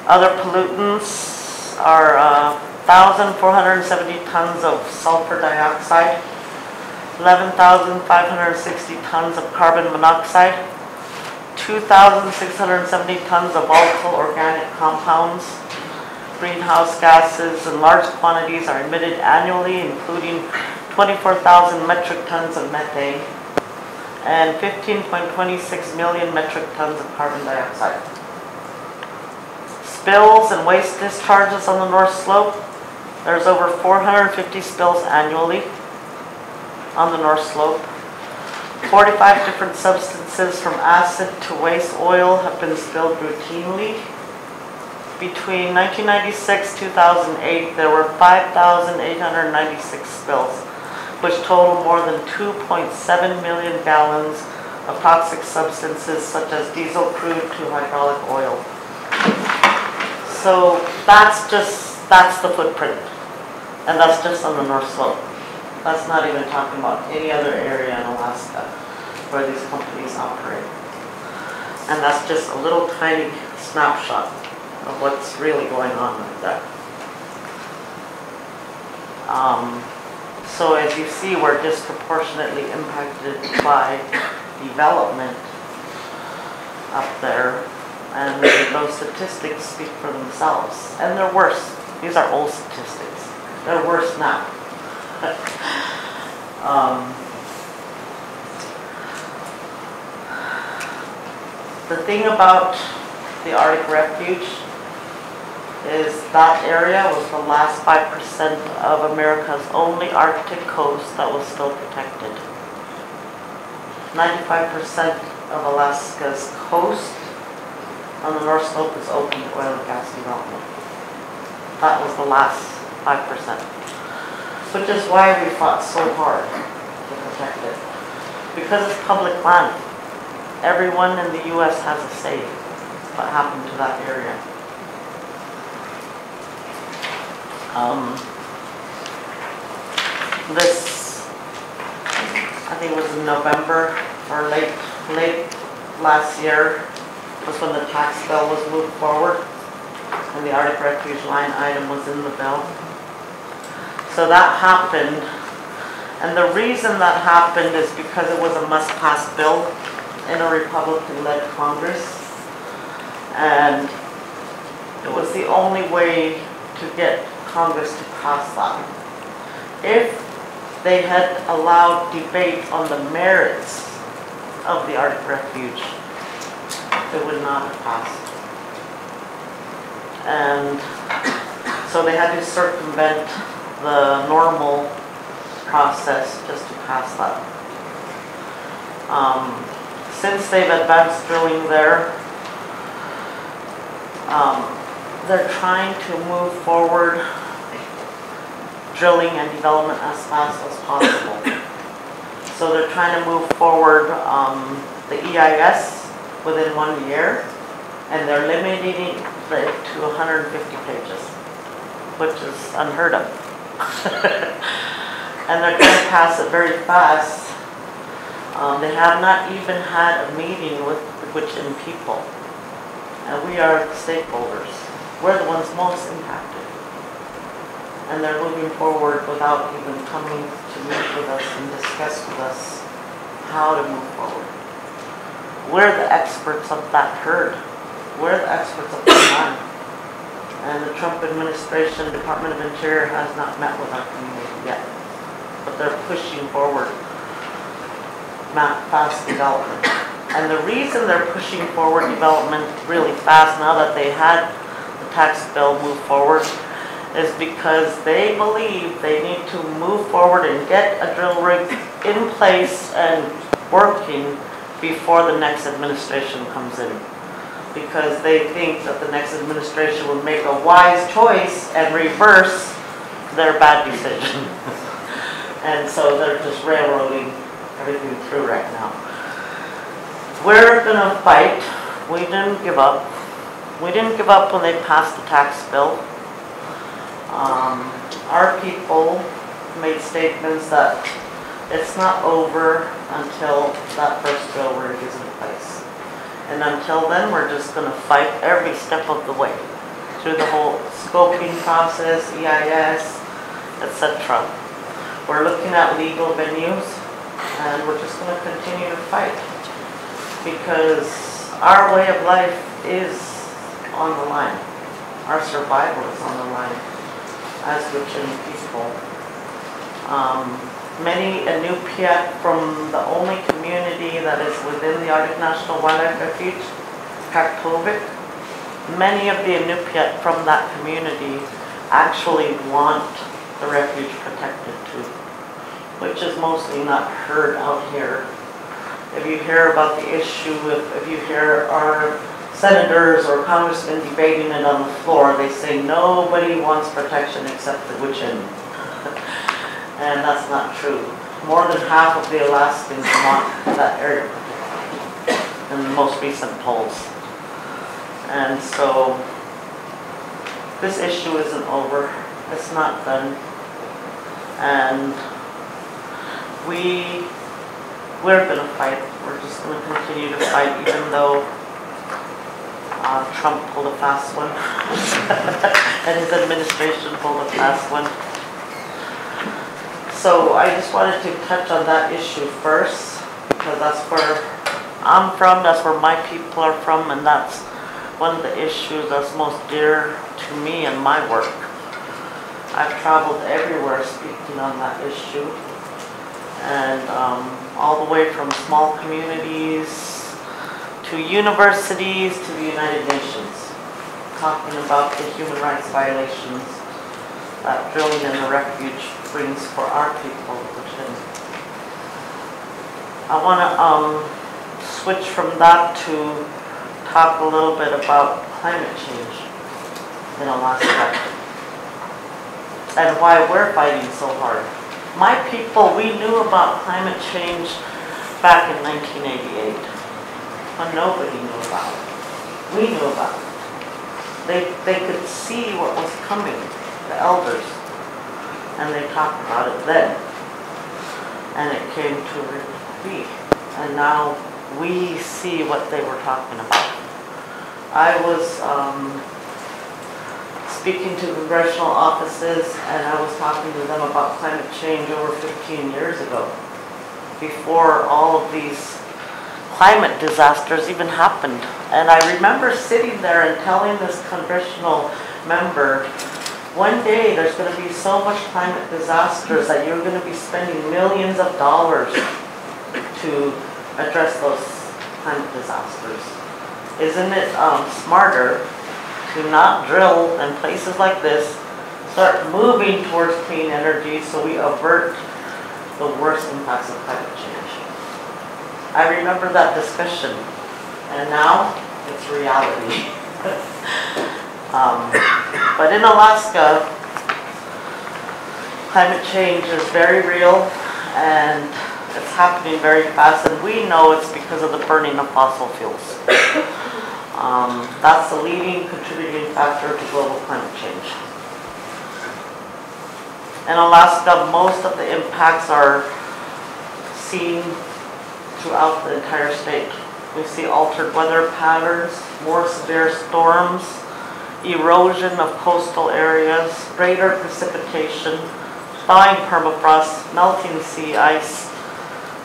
Other pollutants are 1,470 tons of sulfur dioxide, 11,560 tons of carbon monoxide, 2,670 tons of volatile organic compounds. Greenhouse gases in large quantities are emitted annually, including 24,000 metric tons of methane and 15.26 million metric tons of carbon dioxide. Spills and waste discharges on the North Slope. There's over 450 spills annually on the North Slope. 45 different substances from acid to waste oil have been spilled routinely. Between 1996 and 2008, there were 5,896 spills, which total more than 2.7 million gallons of toxic substances such as diesel crude to hydraulic oil. So that's the footprint. And that's just on the North Slope. That's not even talking about any other area in Alaska where these companies operate. And that's just a little tiny snapshot of what's really going on right there. So as you see, we're disproportionately impacted by development up there, and those statistics speak for themselves. And they're worse. These are old statistics. They're worse now. The thing about the Arctic Refuge is that area was the last 5% of America's only Arctic coast that was still protected. 95% of Alaska's coast on the North Slope is open to oil and gas development. That was the last 5%, which is why we fought so hard to protect it. Because it's public land. Everyone in the U.S. has a say in what happened to that area. This, I think it was in November or late last year, was when the tax bill was moved forward and the Arctic Refuge line item was in the bill. So that happened, and the reason that happened is because it was a must-pass bill in a Republican-led Congress, and it was the only way to get Congress to pass that. If they had allowed debate on the merits of the Arctic Refuge, it would not have passed. And so they had to circumvent the normal process just to pass that. Since they've advanced drilling there, they're trying to move forward drilling and development as fast as possible. So they're trying to move forward the EIS within 1 year, and they're limiting it to 150 pages, which is unheard of. And they're going to pass it very fast. They have not even had a meeting with the Gwich'in people. And we are stakeholders. We're the ones most impacted. And they're moving forward without even coming to meet with us and discuss with us how to move forward. We're the experts of that herd. We're the experts of the land. And the Trump administration, Department of Interior, has not met with our community yet. But they're pushing forward fast development. And the reason they're pushing forward development really fast now that they had the tax bill move forward is because they believe they need to move forward and get a drill rig in place and working before the next administration comes in. Because they think that the next administration will make a wise choice and reverse their bad decision. And so they're just railroading everything through right now. We're going to fight. We didn't give up. We didn't give up when they passed the tax bill. Our people made statements that it's not over until that first drill rig is in place. And until then, we're just going to fight every step of the way through the whole scoping process, EIS, etc. We're looking at legal venues, and we're just going to continue to fight because our way of life is on the line. Our survival is on the line. As Gwich'in people. Many, a Nuiqsut from the only community that is within the Arctic National Wildlife Refuge, Pequot, many of the Nuiqsut from that community actually want the refuge protected too, which is mostly not heard out here. If you hear about the issue, if you hear our senators or congressmen debating it on the floor, they say nobody wants protection except the Gwich'in. And that's not true. More than half of the Alaskans want that area in the most recent polls. And so this issue isn't over. It's not done. And we're going to fight. We're just going to continue to fight even though Trump pulled a fast one, and his administration pulled a fast one. So I just wanted to touch on that issue first, because that's where I'm from, that's where my people are from, and that's one of the issues that's most dear to me and my work. I've traveled everywhere speaking on that issue, and all the way from small communities to universities, to the United Nations, talking about the human rights violations that drilling in the refuge brings for our people. I want to switch from that to talk a little bit about climate change in Alaska and why we're fighting so hard. My people, we knew about climate change back in 1988. But nobody knew about it. We knew about it. They could see what was coming, the elders, and they talked about it then. And it came to be. And now we see what they were talking about. I was speaking to congressional offices, and I was talking to them about climate change over 15 years ago, before all of these climate disasters even happened. And I remember sitting there and telling this congressional member, one day there's going to be so much climate disasters that you're going to be spending millions of dollars to address those climate disasters. Isn't it smarter to not drill in places like this, start moving towards clean energy so we avert the worst impacts of climate change? I remember that discussion, and now it's reality. But in Alaska, climate change is very real, and it's happening very fast, and we know it's because of the burning of fossil fuels. That's the leading contributing factor to global climate change. In Alaska, most of the impacts are seen throughout the entire state. We see altered weather patterns, more severe storms, erosion of coastal areas, greater precipitation, thawing permafrost, melting sea ice,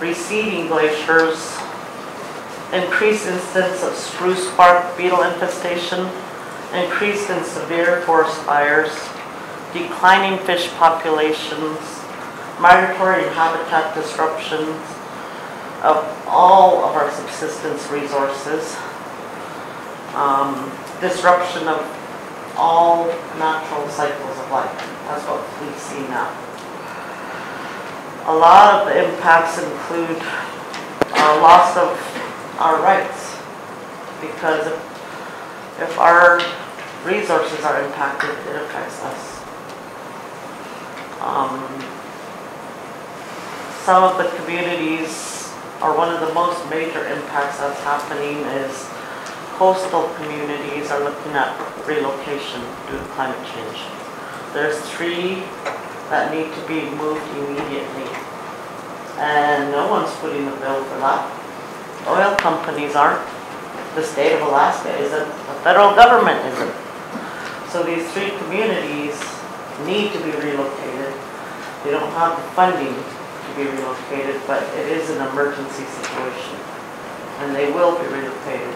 receding glaciers, increased incidence of spruce bark beetle infestation, increased and severe forest fires, declining fish populations, migratory and habitat disruptions of all of our subsistence resources, disruption of all natural cycles of life. That's what we see now. A lot of the impacts include our loss of our rights, because if our resources are impacted, it affects us. Some of the communities, or one of the most major impacts that's happening is coastal communities are looking at relocation due to climate change. There's three that need to be moved immediately, and no one's footing the bill for that. Oil companies aren't. The state of Alaska isn't. The federal government isn't. So these three communities need to be relocated. They don't have the funding to be relocated, but it is an emergency situation, and they will be relocated.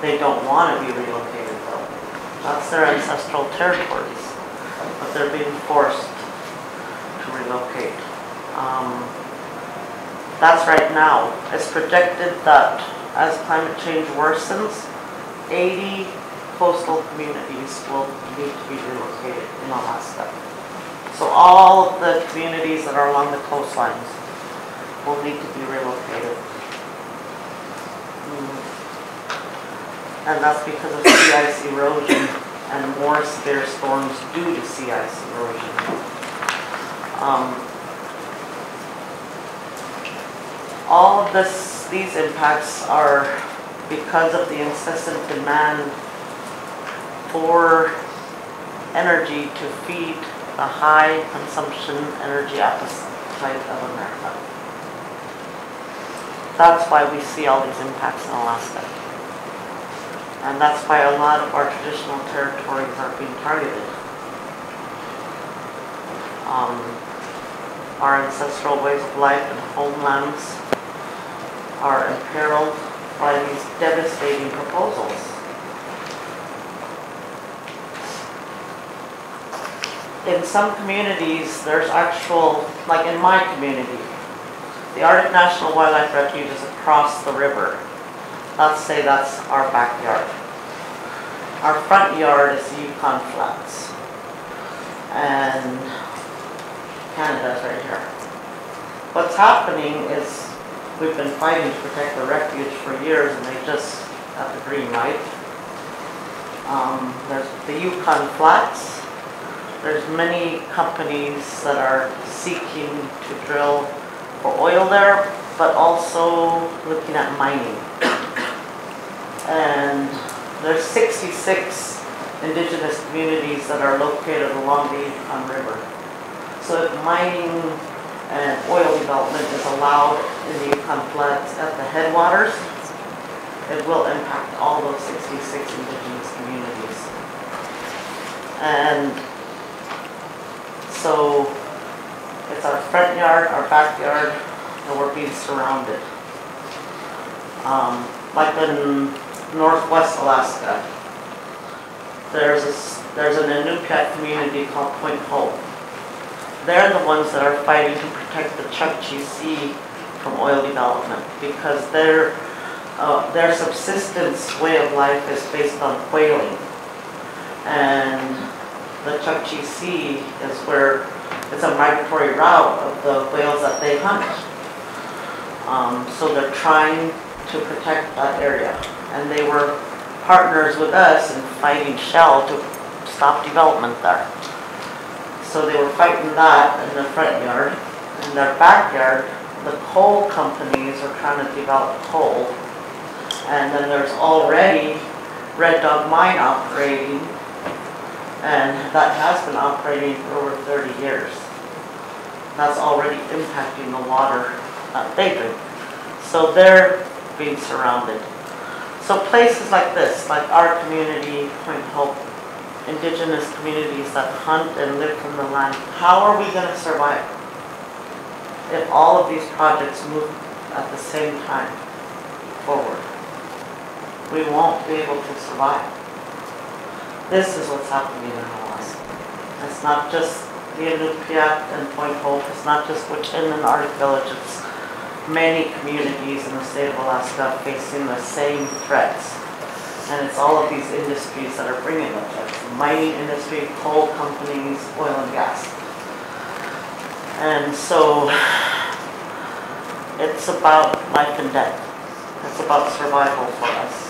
They don't want to be relocated, though. That's their ancestral territories, but they're being forced to relocate. That's right now. It's projected that as climate change worsens, 80 coastal communities will need to be relocated in Alaska. So all of the communities that are along the coastlines will need to be relocated. And that's because of sea ice erosion and more severe storms due to sea ice erosion. All of these impacts are because of the incessant demand for energy to feed the high consumption energy appetite of America. That's why we see all these impacts in Alaska. And that's why a lot of our traditional territories are being targeted. Our ancestral ways of life and homelands are imperiled by these devastating proposals. In some communities, there's actual, like in my community, the Arctic National Wildlife Refuge is across the river. Let's say that's our backyard. Our front yard is the Yukon Flats. And Canada's right here. What's happening is we've been fighting to protect the refuge for years, and they just got the green light. There's the Yukon Flats. There's many companies that are seeking to drill for oil there, but also looking at mining. And there's 66 indigenous communities that are located along the Yukon River. So if mining and oil development is allowed in the Yukon Flats at the headwaters, it will impact all those 66 indigenous communities. And so it's our front yard, our backyard, and we're being surrounded. Like in Northwest Alaska, there's an Inupiaq community called Point Hope. They're the ones that are fighting to protect the Chukchi Sea from oil development, because their subsistence way of life is based on whaling, and the Chukchi Sea is where it's a migratory route of the whales that they hunt. So they're trying to protect that area. And they were partners with us in fighting Shell to stop development there. So they were fighting that in the front yard. In their backyard, the coal companies are trying to develop coal. And then there's already Red Dog Mine operating, and that has been operating for over 30 years. That's already impacting the water that they drink. So they're being surrounded. So places like this, like our community, Point Hope, indigenous communities that hunt and live from the land, how are we going to survive if all of these projects move at the same time forward? We won't be able to survive. This is what's happening in Alaska. It's not just the Inupiaq and Point Hope. It's not just Gwich'in and Arctic Village. It's many communities in the state of Alaska facing the same threats. And it's all of these industries that are bringing the threats. The mining industry, coal companies, oil and gas. And so it's about life and death. It's about survival for us.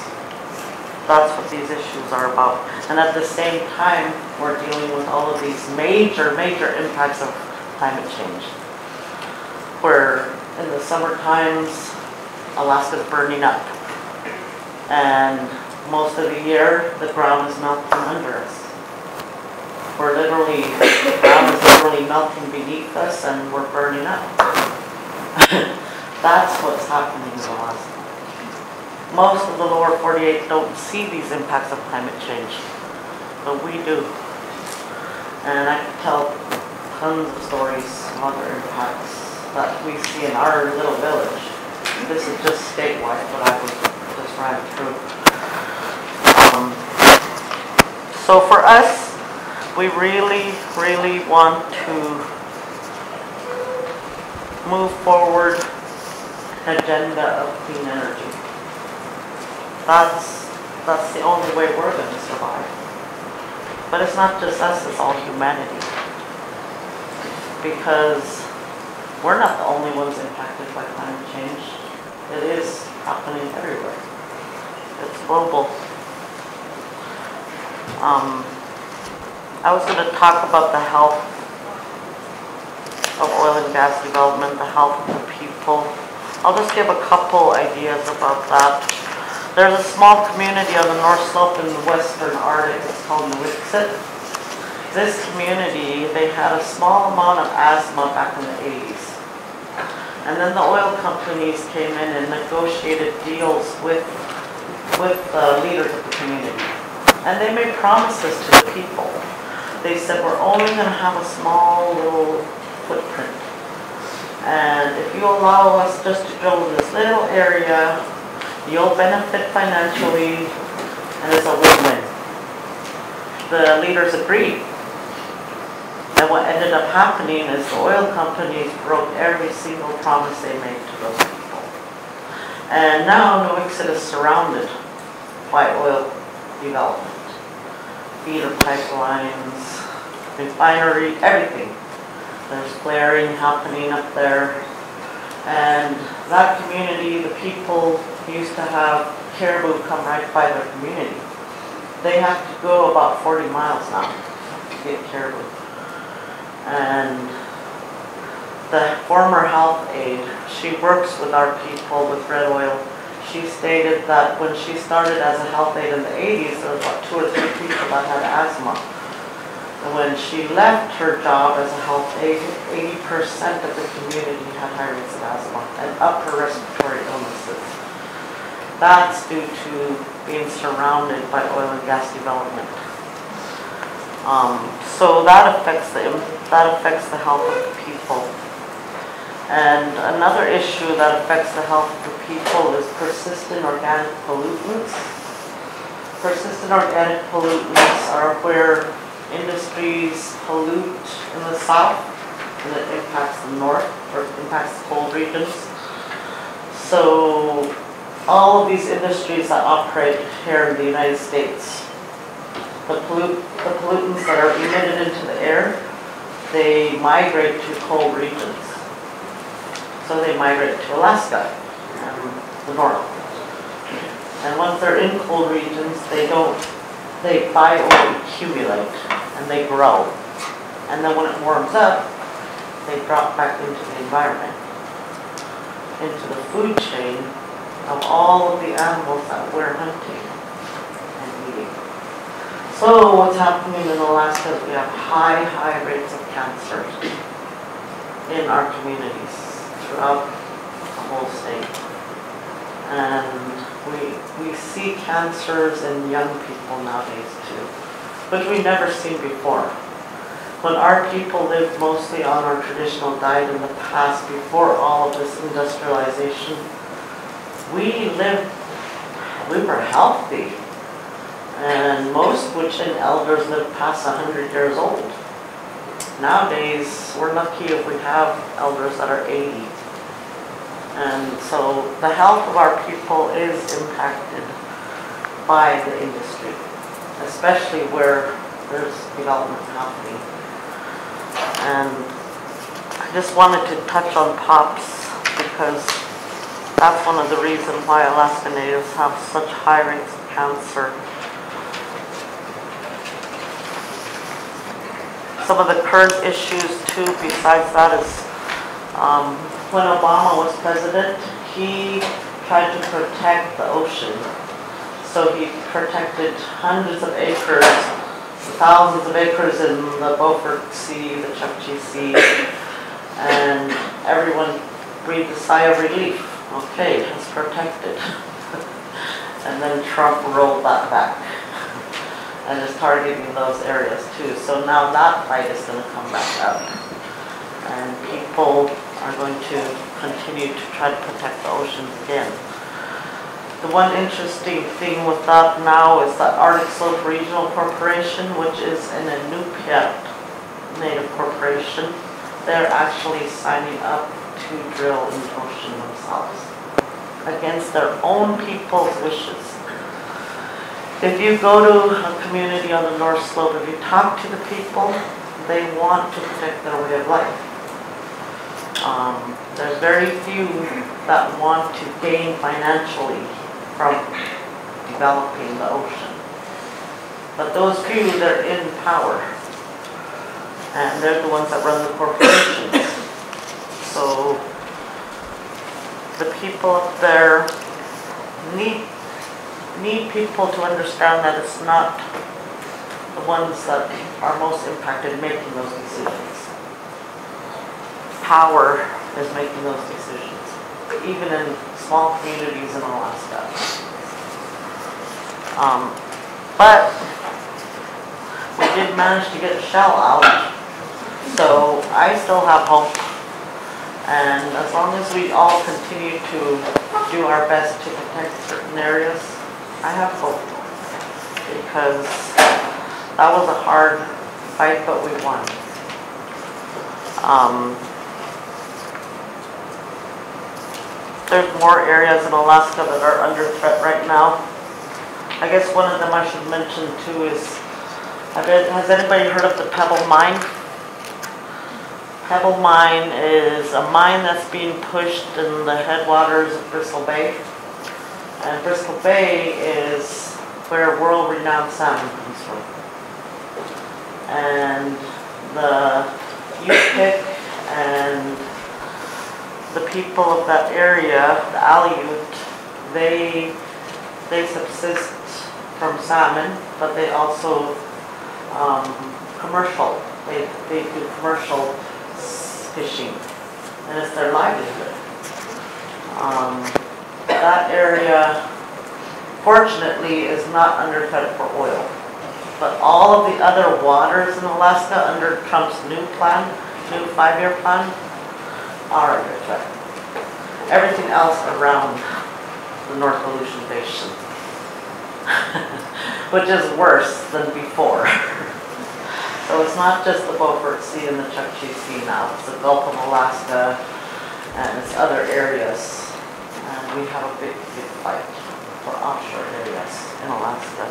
That's what these issues are about. And at the same time, we're dealing with all of these major, major impacts of climate change. Where in the summer times, Alaska's burning up. And most of the year, the ground is melting under us. We're literally, the ground is literally melting beneath us and we're burning up. That's what's happening in Alaska. Most of the lower 48 don't see these impacts of climate change, but we do. And I can tell tons of stories of other impacts that we see in our little village. This is just statewide, but I was just running through. So for us, we really, really want to move forward an agenda of clean energy. That's the only way we're going to survive. But it's not just us, it's all humanity. Because we're not the only ones impacted by climate change. It is happening everywhere. It's global. I was going to talk about the health of oil and gas development, the health of the people. I'll just give a couple ideas about that. There's a small community on the North Slope in the Western Arctic. It's called Nuiqsut. This community, they had a small amount of asthma back in the 80s. And then the oil companies came in and negotiated deals with the leaders of the community. And they made promises to the people. They said, we're only going to have a small little footprint. And if you allow us just to drill in this little area, you'll benefit financially, and it's a win-win. The leaders agreed. And what ended up happening is the oil companies broke every single promise they made to those people. And now Nuiqsut is surrounded by oil development. Feeder pipelines, refinery, everything. There's flaring happening up there. And that community, the people used to have caribou come right by their community. They have to go about 40 miles now to get caribou. And the former health aide, she works with our people with Red Oil. She stated that when she started as a health aide in the 80s, there was about 2 or 3 people that had asthma. And when she left her job as a health aide, 80% of the community had high rates of asthma and upper respiratory illnesses. That's due to being surrounded by oil and gas development. So that affects the health of the people. And another issue that affects the health of the people is persistent organic pollutants. Persistent organic pollutants are where industries pollute in the south, and it impacts the north, or impacts the cold regions. So all of these industries that operate here in the United States, the pollutants that are emitted into the air, they migrate to cold regions. So they migrate to Alaska and the north. And once they're in cold regions, they bioaccumulate and they grow. And then when it warms up, they drop back into the environment, into the food chain of all of the animals that we're hunting and eating. So what's happening in Alaska is we have high, high rates of cancer in our communities throughout the whole state. And we see cancers in young people nowadays too, which we've never seen before. When our people lived mostly on our traditional diet in the past, before all of this industrialization, we were healthy. And most Gwich'in elders lived past 100 years old. Nowadays, we're lucky if we have elders that are 80. And so the health of our people is impacted by the industry, especially where there's development happening. And I just wanted to touch on POPs because that's one of the reasons why Alaska Natives have such high rates of cancer. Some of the current issues too, besides that, is when Obama was president, he tried to protect the ocean. So he protected hundreds of acres, thousands of acres in the Beaufort Sea, the Chukchi Sea, and everyone breathed a sigh of relief. Okay, it's protected. And then Trump rolled that back and is targeting those areas too. So now that fight is going to come back up. And people are going to continue to try to protect the oceans again. The one interesting thing with that now is that Arctic Slope Regional Corporation, which is in a Nuiqsut Native corporation, they're actually signing up to drill in the ocean themselves against their own people's wishes. If you go to a community on the North Slope, if you talk to the people, they want to protect their way of life. There's very few that want to gain financially from developing the ocean. But those few, they're in power. And they're the ones that run the corporations. So the people up there need people to understand that it's not the ones that are most impacted making those decisions. Power is making those decisions, even in small communities in Alaska. But we did manage to get the shell out, so I still have hope. And as long as we all continue to do our best to protect certain areas, I have hope, because that was a hard fight, but we won. There's more areas in Alaska that are under threat right now. I guess one of them I should mention too is, has anybody heard of the Pebble Mine? Pebble Mine is a mine that's being pushed in the headwaters of Bristol Bay. And Bristol Bay is where world-renowned salmon comes from. And the Yupik and the people of that area, the Aleut, they subsist from salmon, but they also commercial. They do commercial fishing, and it's their livelihood. That area, fortunately, is not under threat for oil, but all of the other waters in Alaska under Trump's new plan, new five-year plan, are under threat. Everything else around the North Aleutian Basin, which is worse than before. So it's not just the Beaufort Sea and the Chukchi Sea now, it's the Gulf of Alaska and its other areas. And we have a big, big fight for offshore areas in Alaska.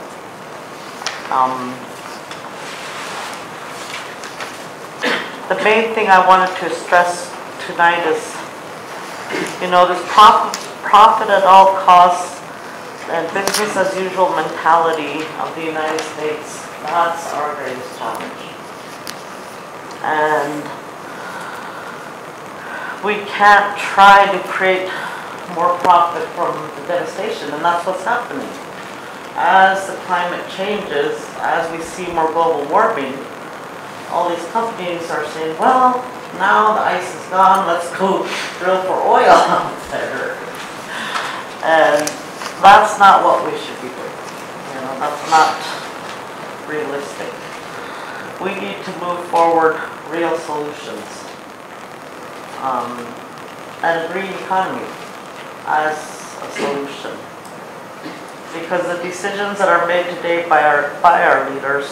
The main thing I wanted to stress tonight is You know, this profit at all costs and business as usual mentality of the United States, that's our greatest challenge. And we can't try to create more profit from the devastation, and that's what's happening. As the climate changes, as we see more global warming, all these companies are saying, well, now the ice is gone, let's go drill for oil out there. And that's not what we should be doing. You know, that's not realistic. We need to move forward real solutions. And a green economy as a solution. Because the decisions that are made today by our leaders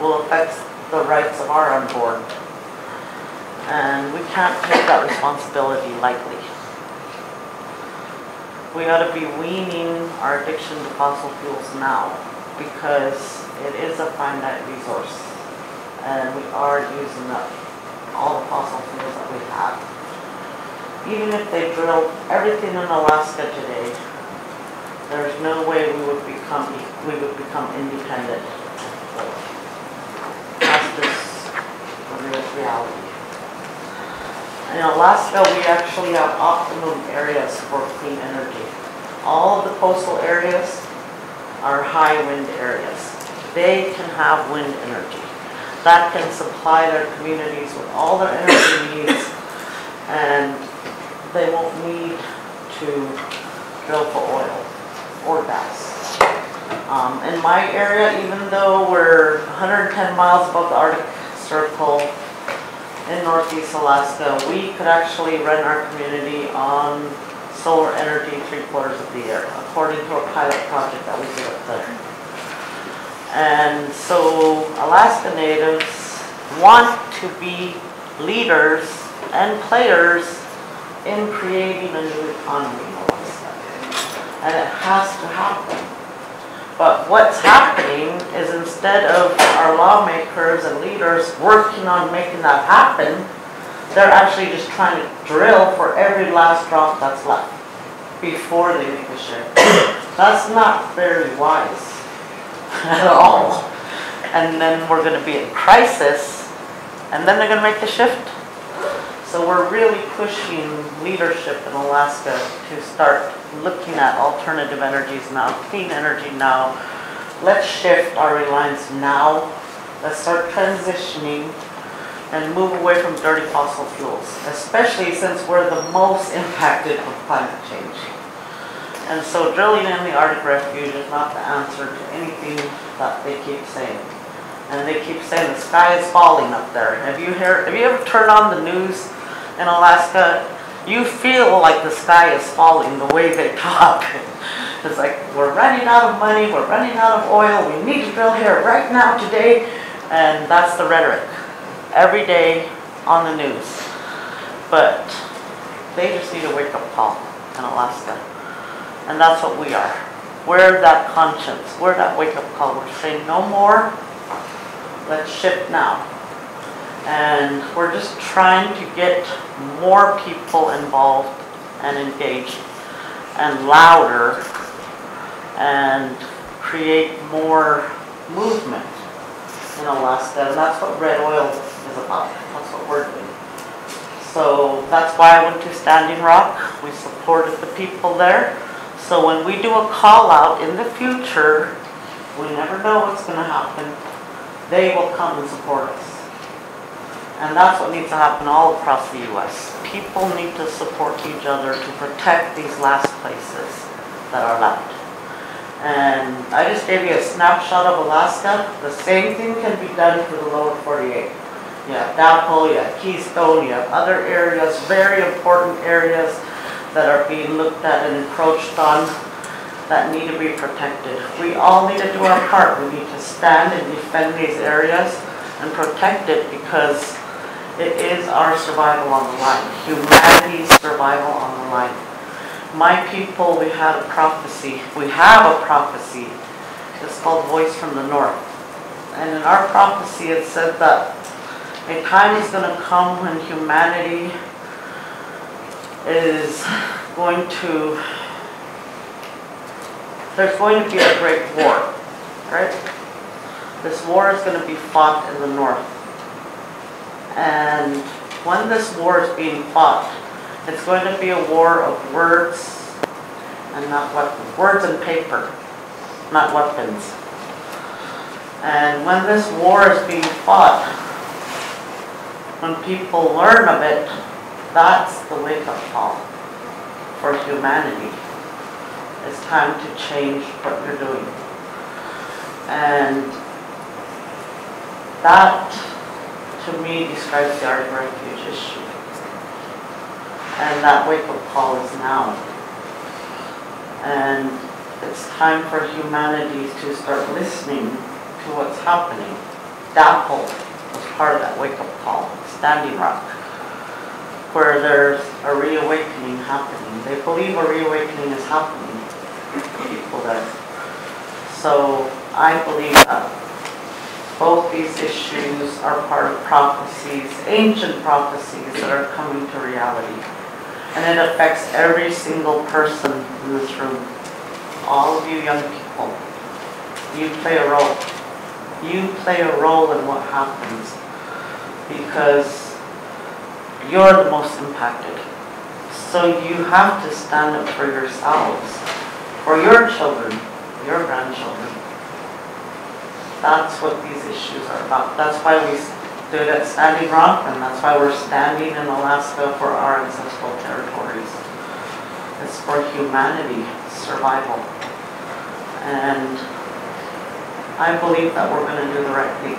will affect the rights of our unborn. And we can't take that responsibility lightly. We ought to be weaning our addiction to fossil fuels now, because it is a finite resource. And we are using up all the fossil fuels that we have. Even if they drilled everything in Alaska today, there's no way we would become independent. That's just the real reality. In Alaska, we actually have optimum areas for clean energy. All of the coastal areas are high wind areas. They can have wind energy. That can supply their communities with all their energy needs, and they won't need to drill for oil or gas. In my area, even though we're 110 miles above the Arctic Circle, in Northeast Alaska, we could actually run our community on solar energy 3/4 of the year, according to a pilot project that we did up there. And so Alaska Natives want to be leaders and players in creating a new economy in Alaska. And it has to happen. But what's happening is, instead of our lawmakers and leaders working on making that happen, they're actually just trying to drill for every last drop that's left before they make a share. That's not very wise at all. And then we're going to be in crisis, and then they're going to make the shift. So we're really pushing leadership in Alaska to start looking at alternative energies now, clean energy now. Let's shift our reliance now. Let's start transitioning and move away from dirty fossil fuels, especially since we're the most impacted by climate change. And so drilling in the Arctic Refuge is not the answer to anything that they keep saying. And they keep saying the sky is falling up there. Have you ever turned on the news in Alaska? You feel like the sky is falling the way they talk. It's like, we're running out of money, we're running out of oil, we need to drill here right now today. And that's the rhetoric every day on the news. But they just need a wake-up call in Alaska. And that's what we are. We're that conscience. We're that wake-up call. We're saying no more. Let's shift now. And we're just trying to get more people involved and engaged and louder and create more movement in Alaska. And that's what Red Oil is about. That's what we're doing. So that's why I went to Standing Rock. We supported the people there. So when we do a call out in the future, we never know what's going to happen. They will come and support us. And that's what needs to happen all across the U.S. People need to support each other to protect these last places that are left. And I just gave you a snapshot of Alaska. The same thing can be done for the lower 48. You have Dauphin, you have Keystone, you have other areas, very important areas that are being looked at and encroached on that need to be protected. We all need to do our part. We need to stand and defend these areas and protect it, because it is our survival on the line, humanity's survival on the line. My people, we had a prophecy. We have a prophecy. It's called Voice from the North. And in our prophecy, it said that a time is going to come when humanity is going to, there's going to be a great war, right? This war is going to be fought in the north. And when this war is being fought, it's going to be a war of words and not weapons. Words and paper, not weapons. And when this war is being fought, when people learn of it, that's the wake-up call for humanity. It's time to change what you're doing. And that, to me, describes the Arctic Refuge issue. And that wake-up call is now. And it's time for humanity to start listening to what's happening. DAPL was part of that wake-up call, Standing Rock, where there's a reawakening happening. They believe a reawakening is happening. People there. So I believe that both these issues are part of prophecies, ancient prophecies that are coming to reality. And it affects every single person in this room. All of you young people, you play a role. You play a role in what happens because you're the most impacted. So you have to stand up for yourselves, for your children, your grandchildren. That's what these issues are about. That's why we stood at Standing Rock, and that's why we're standing in Alaska for our ancestral territories. It's for humanity, survival. And I believe that we're going to do the right thing.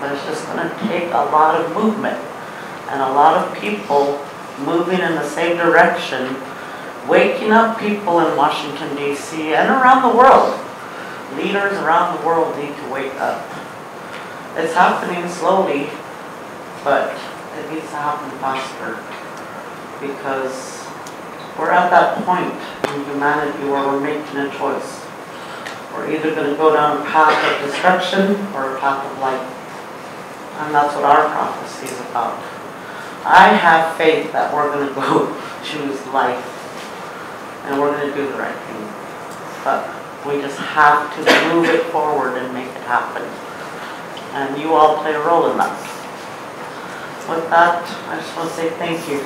But it's just going to take a lot of movement and a lot of people moving in the same direction, waking up people in Washington, D.C. and around the world. Leaders around the world need to wake up. It's happening slowly, but it needs to happen faster because we're at that point in humanity where we're making a choice. We're either going to go down a path of destruction or a path of light. And that's what our prophecy is about. I have faith that we're going to go choose life and we're going to do the right thing. But we just have to move it forward and make it happen. And you all play a role in that. With that, I just want to say thank you.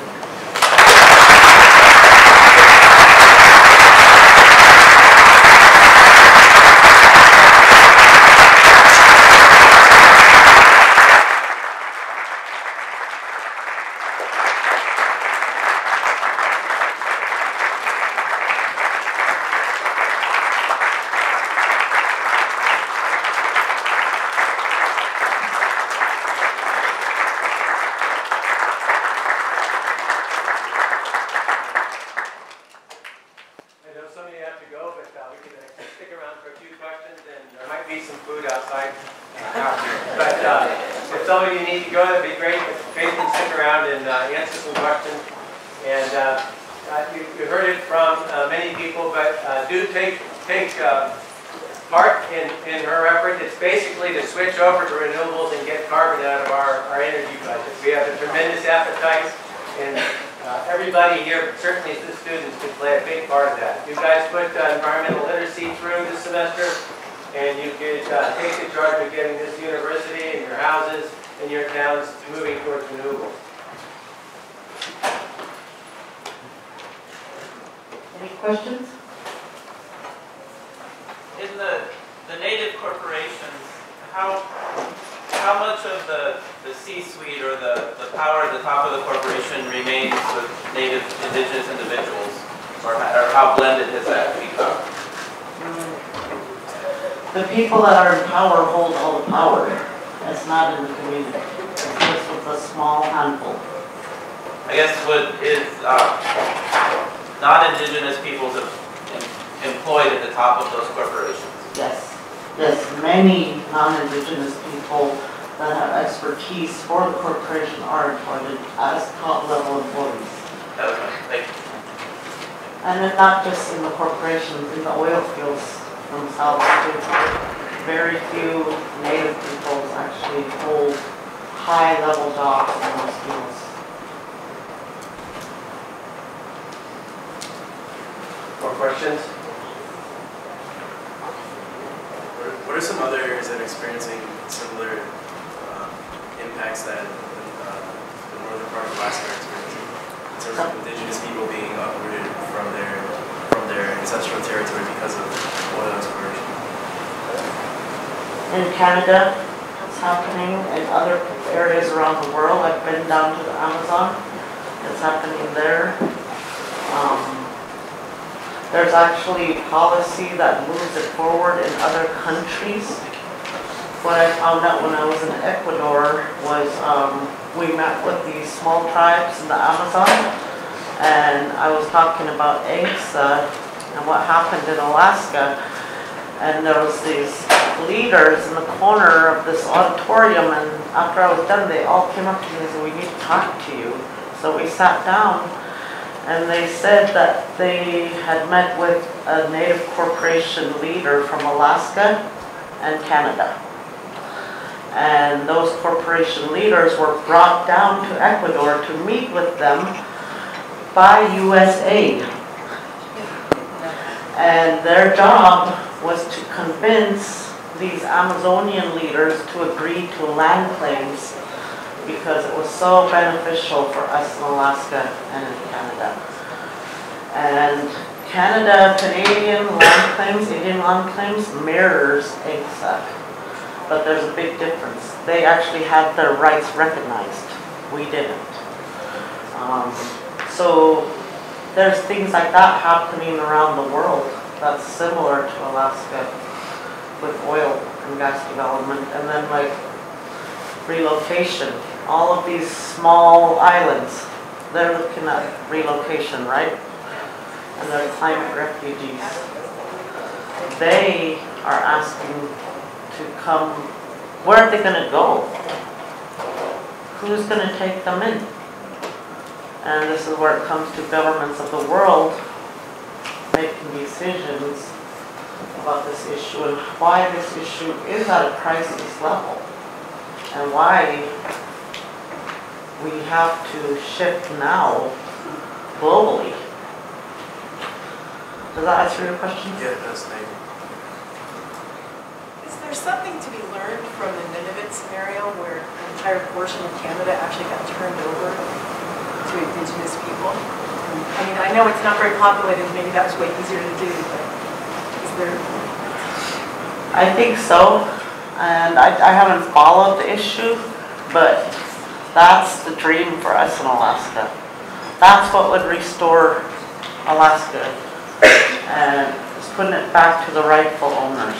More questions? What are some others that are experiencing similar impacts that the northern part of Alaska are experiencing in terms of indigenous people being uprooted from their ancestral territory because of oil exploration? In Canada, it's happening, and other areas around the world. I've been down to the Amazon. It's happening there. There's actually policy that moves it forward in other countries. What I found out when I was in Ecuador was we met with these small tribes in the Amazon, and I was talking about ENCSA and what happened in Alaska. And there was these leaders in the corner of this auditorium, and after I was done, they all came up to me and said, "We need to talk to you." So we sat down, and they said that they had met with a Native corporation leader from Alaska and Canada. And those corporation leaders were brought down to Ecuador to meet with them by USAID. And their job was to convince these Amazonian leaders to agree to land claims because it was so beneficial for us in Alaska and in Canada. And Canadian land claims, Indian land claims mirrors ENCSA, but there's a big difference. They actually had their rights recognized. We didn't. So there's things like that happening around the world. That's similar to Alaska with oil and gas development, and then like relocation. All of these small islands, they're looking at relocation, right? And they're climate refugees. They are asking to come. Where are they going to go? Who's going to take them in? And this is where it comes to governments of the world making decisions about this issue and why this issue is at a crisis level and why we have to shift now globally. Does that answer your question? Yeah, that's nice. Is there something to be learned from the Nunavut scenario where an entire portion of Canada actually got turned over to Indigenous people? I mean, I know it's not very populated, maybe that was way easier to do, but is there? I think so, and I haven't followed the issue, but that's the dream for us in Alaska. That's what would restore Alaska, and just putting it back to the rightful owners.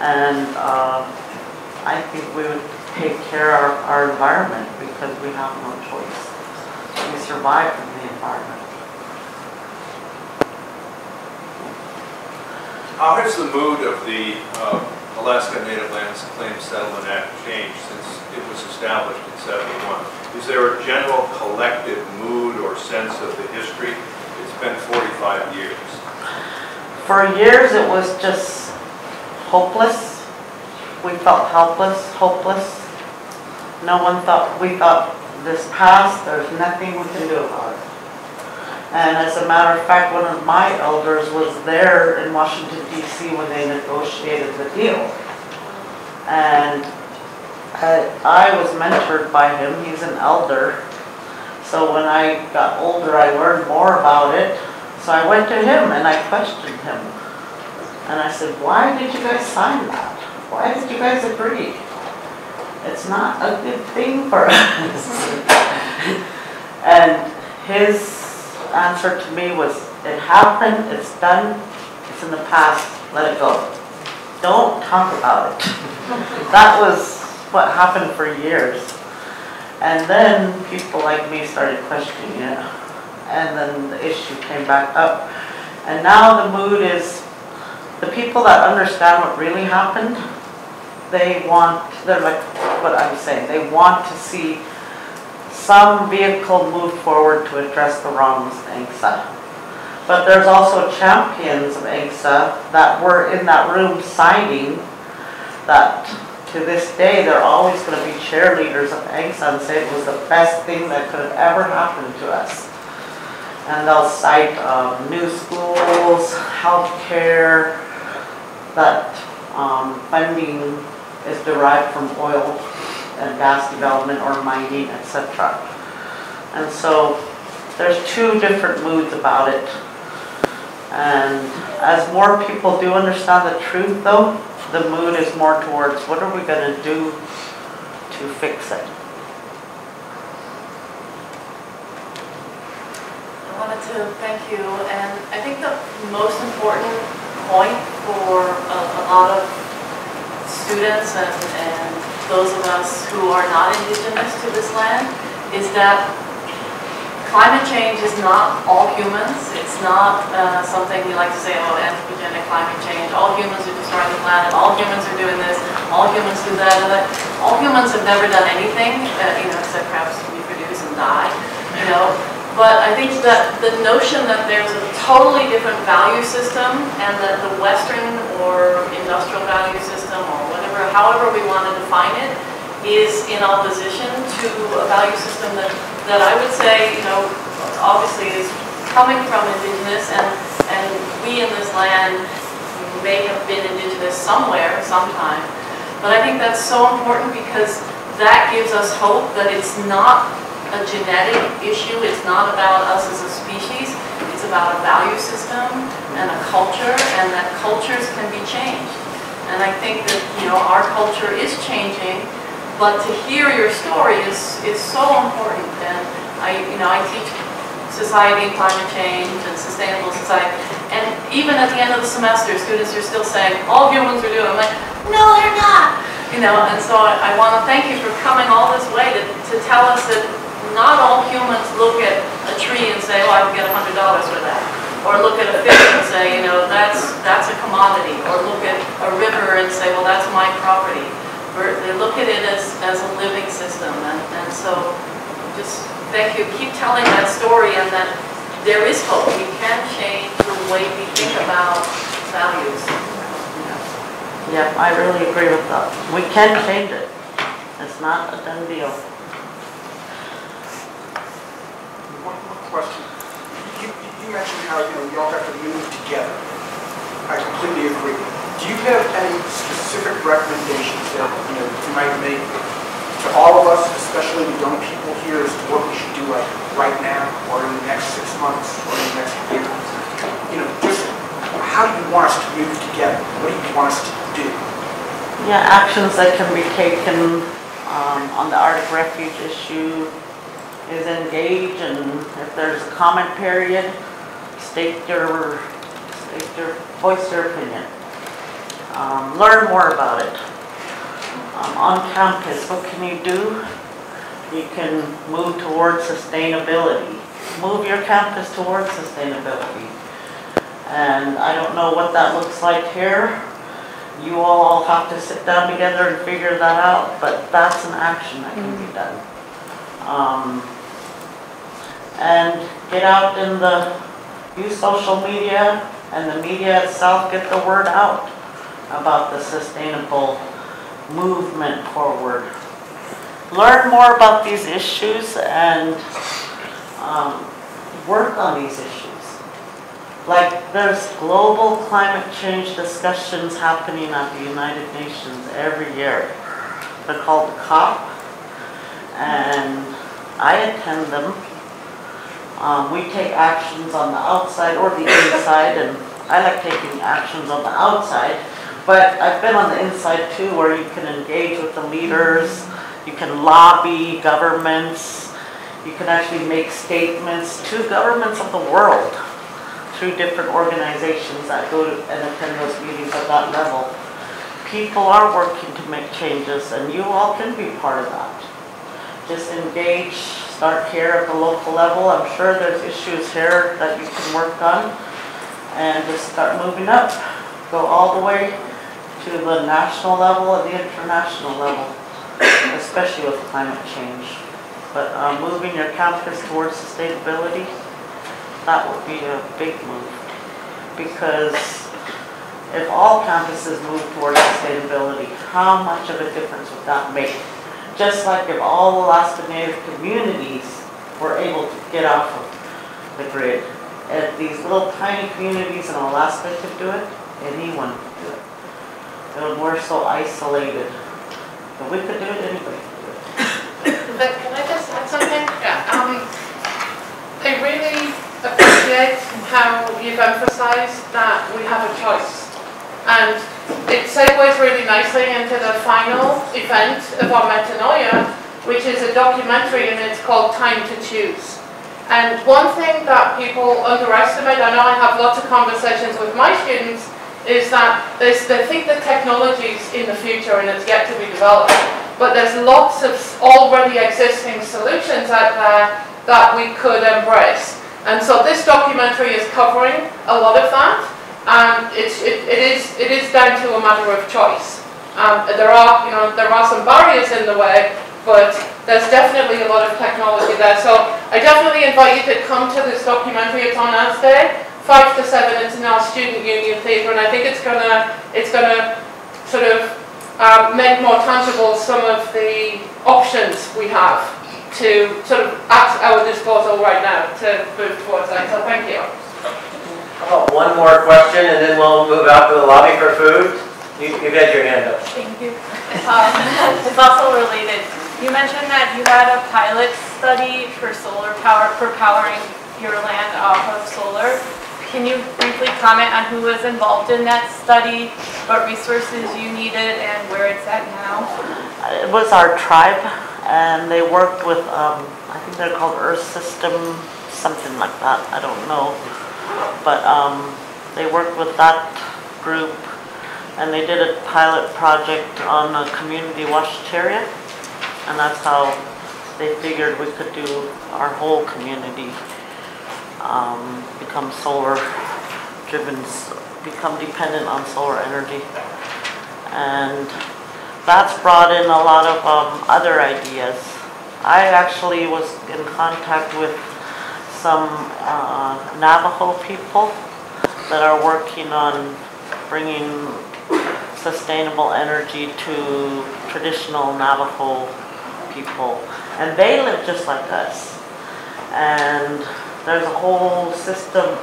And I think we would take care of our environment because we have no choice. We survive from the environment. How has the mood of the Alaska Native Lands Claims Settlement Act changed since it was established in '71? Is there a general collective mood or sense of the history? It's been 45 years. For years it was just hopeless. We felt hopeless. No one thought, we thought this past, there's nothing we can do about it. And as a matter of fact, one of my elders was there in Washington, D.C. when they negotiated the deal. And I was mentored by him. He's an elder. So when I got older, I learned more about it. So I went to him and I questioned him. And I said, why did you guys sign that? Why did you guys agree? It's not a good thing for us. And his answer to me was, it happened, it's done, it's in the past, let it go. Don't talk about it. That was what happened for years. And then people like me started questioning it. And then the issue came back up. And now the mood is, the people that understand what really happened, they want, they're like what I'm saying, they want to see some vehicle move forward to address the wrongs of ENCSA. But there's also champions of ENCSA that were in that room signing that to this day they're always going to be cheerleaders of ENCSA and say it was the best thing that could have ever happened to us. and they'll cite new schools, healthcare, but funding is derived from oil and gas development or mining, etc. And so there's two different moods about it. And as more people do understand the truth, though, the mood is more towards what are we going to do to fix it. I wanted to thank you, and I think the most important point for a lot of students and those of us who are not indigenous to this land is that climate change is not all humans. It's not something we like to say, oh, anthropogenic climate change, all humans are destroying the planet, all humans are doing this, all humans do that, and that. All humans have never done anything, you know, except perhaps reproduce and die, you know. But I think that the notion that there's a totally different value system and that the Western or industrial value system or whatever, however we want to define it, is in opposition to a value system that I would say, you know, obviously is coming from indigenous, and we in this land may have been indigenous somewhere, sometime. But I think that's so important because that gives us hope that it's not a genetic issue, it's not about us as a species, it's about a value system and a culture, and that cultures can be changed. And I think that, you know, our culture is changing, but to hear your story is so important. And I teach society and climate change and sustainable society, and even at the end of the semester, students are still saying, all humans are doing it. I'm like, no, they're not! You know, and so I want to thank you for coming all this way to tell us that not all humans look at a tree and say, oh, I can get $100 for that. Or look at a fish and say, you know, that's a commodity. Or look at a river and say, well, that's my property. They look at it as a living system. And so just thank you. Keep telling that story, and that there is hope. We can change the way we think about values. Yeah, I really agree with that. We can change it. It's not a done deal. One question. You mentioned how, you know, we all have to move together. I completely agree. Do you have any specific recommendations that, you know, you might make to all of us, especially the young people here, as to what we should do, like right now, or in the next 6 months, or in the next year? You know, just how do you want us to move together? What do you want us to do? Yeah, actions that can be taken on the Arctic Refuge issue is engage, and if there's a comment period, voice your opinion. Learn more about it. On campus, what can you do? You can move towards sustainability. Move your campus towards sustainability. And I don't know what that looks like here. You all have to sit down together and figure that out, but that's an action that can be done. And get out in use social media and the media itself, get the word out about the sustainable movement forward. Learn more about these issues and work on these issues. Like, there's global climate change discussions happening at the United Nations every year. They're called the COP, and I attend them. We take actions on the outside or the inside, and I like taking actions on the outside, but I've been on the inside too, where you can engage with the leaders, you can lobby governments, you can actually make statements to governments of the world through different organizations that go to and attend those meetings at that level. People are working to make changes, and you all can be part of that. Just engage, start here at the local level. I'm sure there's issues here that you can work on, and just start moving up. Go all the way to the national level and the international level, especially with climate change. But moving your campus towards sustainability, that would be a big move, because if all campuses move towards sustainability, how much of a difference would that make? Just like if all Alaska Native communities were able to get off of the grid. At these little tiny communities in Alaska could do it, anyone could do it. And we're so isolated. But we could do it, anybody could do it. But can I just add something? Yeah. I really appreciate how you've emphasized that we have a choice. And it segues really nicely into the final event of our Metanoia, which is a documentary, and it's called Time to Choose. And one thing that people underestimate, I know I have lots of conversations with my students, is that they think the technology's in the future and it's yet to be developed. But there's lots of already existing solutions out there that we could embrace. And so this documentary is covering a lot of that. And it is down to a matter of choice. There are some barriers in the way, but there's definitely a lot of technology there. So I definitely invite you to come to this documentary. It's on Earth Day, 5 to 7. It's in our Student Union Theatre, and I think it's gonna sort of make more tangible some of the options we have to sort of at our disposal right now to move towards that. So thank you. One more question, and then we'll move out to the lobby for food. You've had your hand up. Thank you. It's also related. You mentioned that you had a pilot study for solar power, for powering your land off of solar. Can you briefly comment on who was involved in that study, what resources you needed, and where it's at now? It was our tribe, and they worked with, I think they're called Earth System, something like that. I don't know. But they worked with that group, and they did a pilot project on a community washeteria, and that's how they figured we could do our whole community become solar driven, become dependent on solar energy. And that's brought in a lot of other ideas. I actually was in contact with some Navajo people that are working on bringing sustainable energy to traditional Navajo people. And they live just like us. And there's a whole system.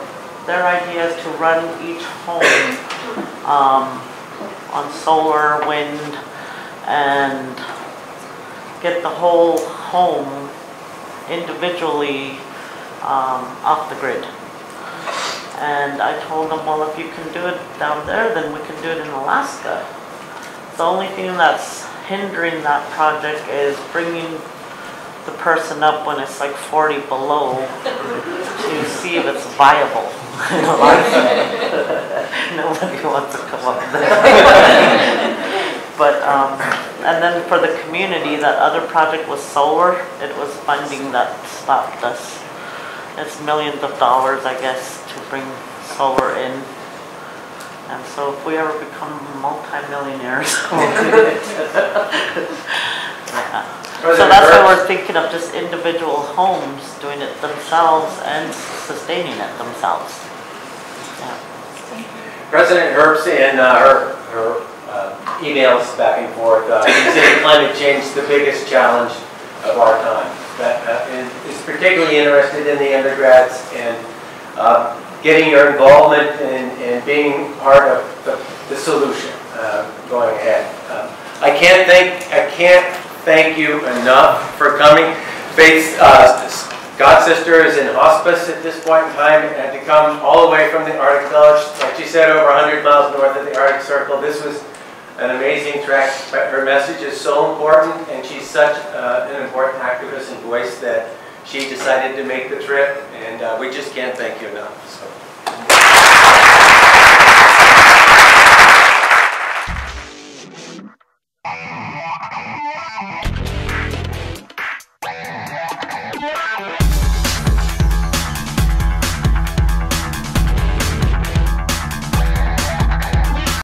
Their idea is to run each home on solar, wind, and get the whole home individually off the grid. And I told them, well, if you can do it down there, then we can do it in Alaska. The only thing that's hindering that project is bringing the person up when it's like 40 below to see if it's viable in Alaska. Nobody wants to come up there. But and then for the community, that other project was solar. It was funding that stopped us. It's millions of dollars, I guess, to bring solar in. And so if we ever become multi-millionaires, So that's what we're thinking of, just individual homes doing it themselves and sustaining it themselves. Yeah. President Herbst, in her emails back and forth, considered climate change the biggest challenge of our time. Is particularly interested in the undergrads and getting your involvement and being part of the solution going ahead. I can't thank you enough for coming. Faith's godsister is in hospice at this point in time and had to come all the way from the Arctic Village, like she said, over 100 miles north of the Arctic Circle. This was an amazing track, but her message is so important, and she's such an important activist and voice that she decided to make the trip, and we just can't thank you enough. So.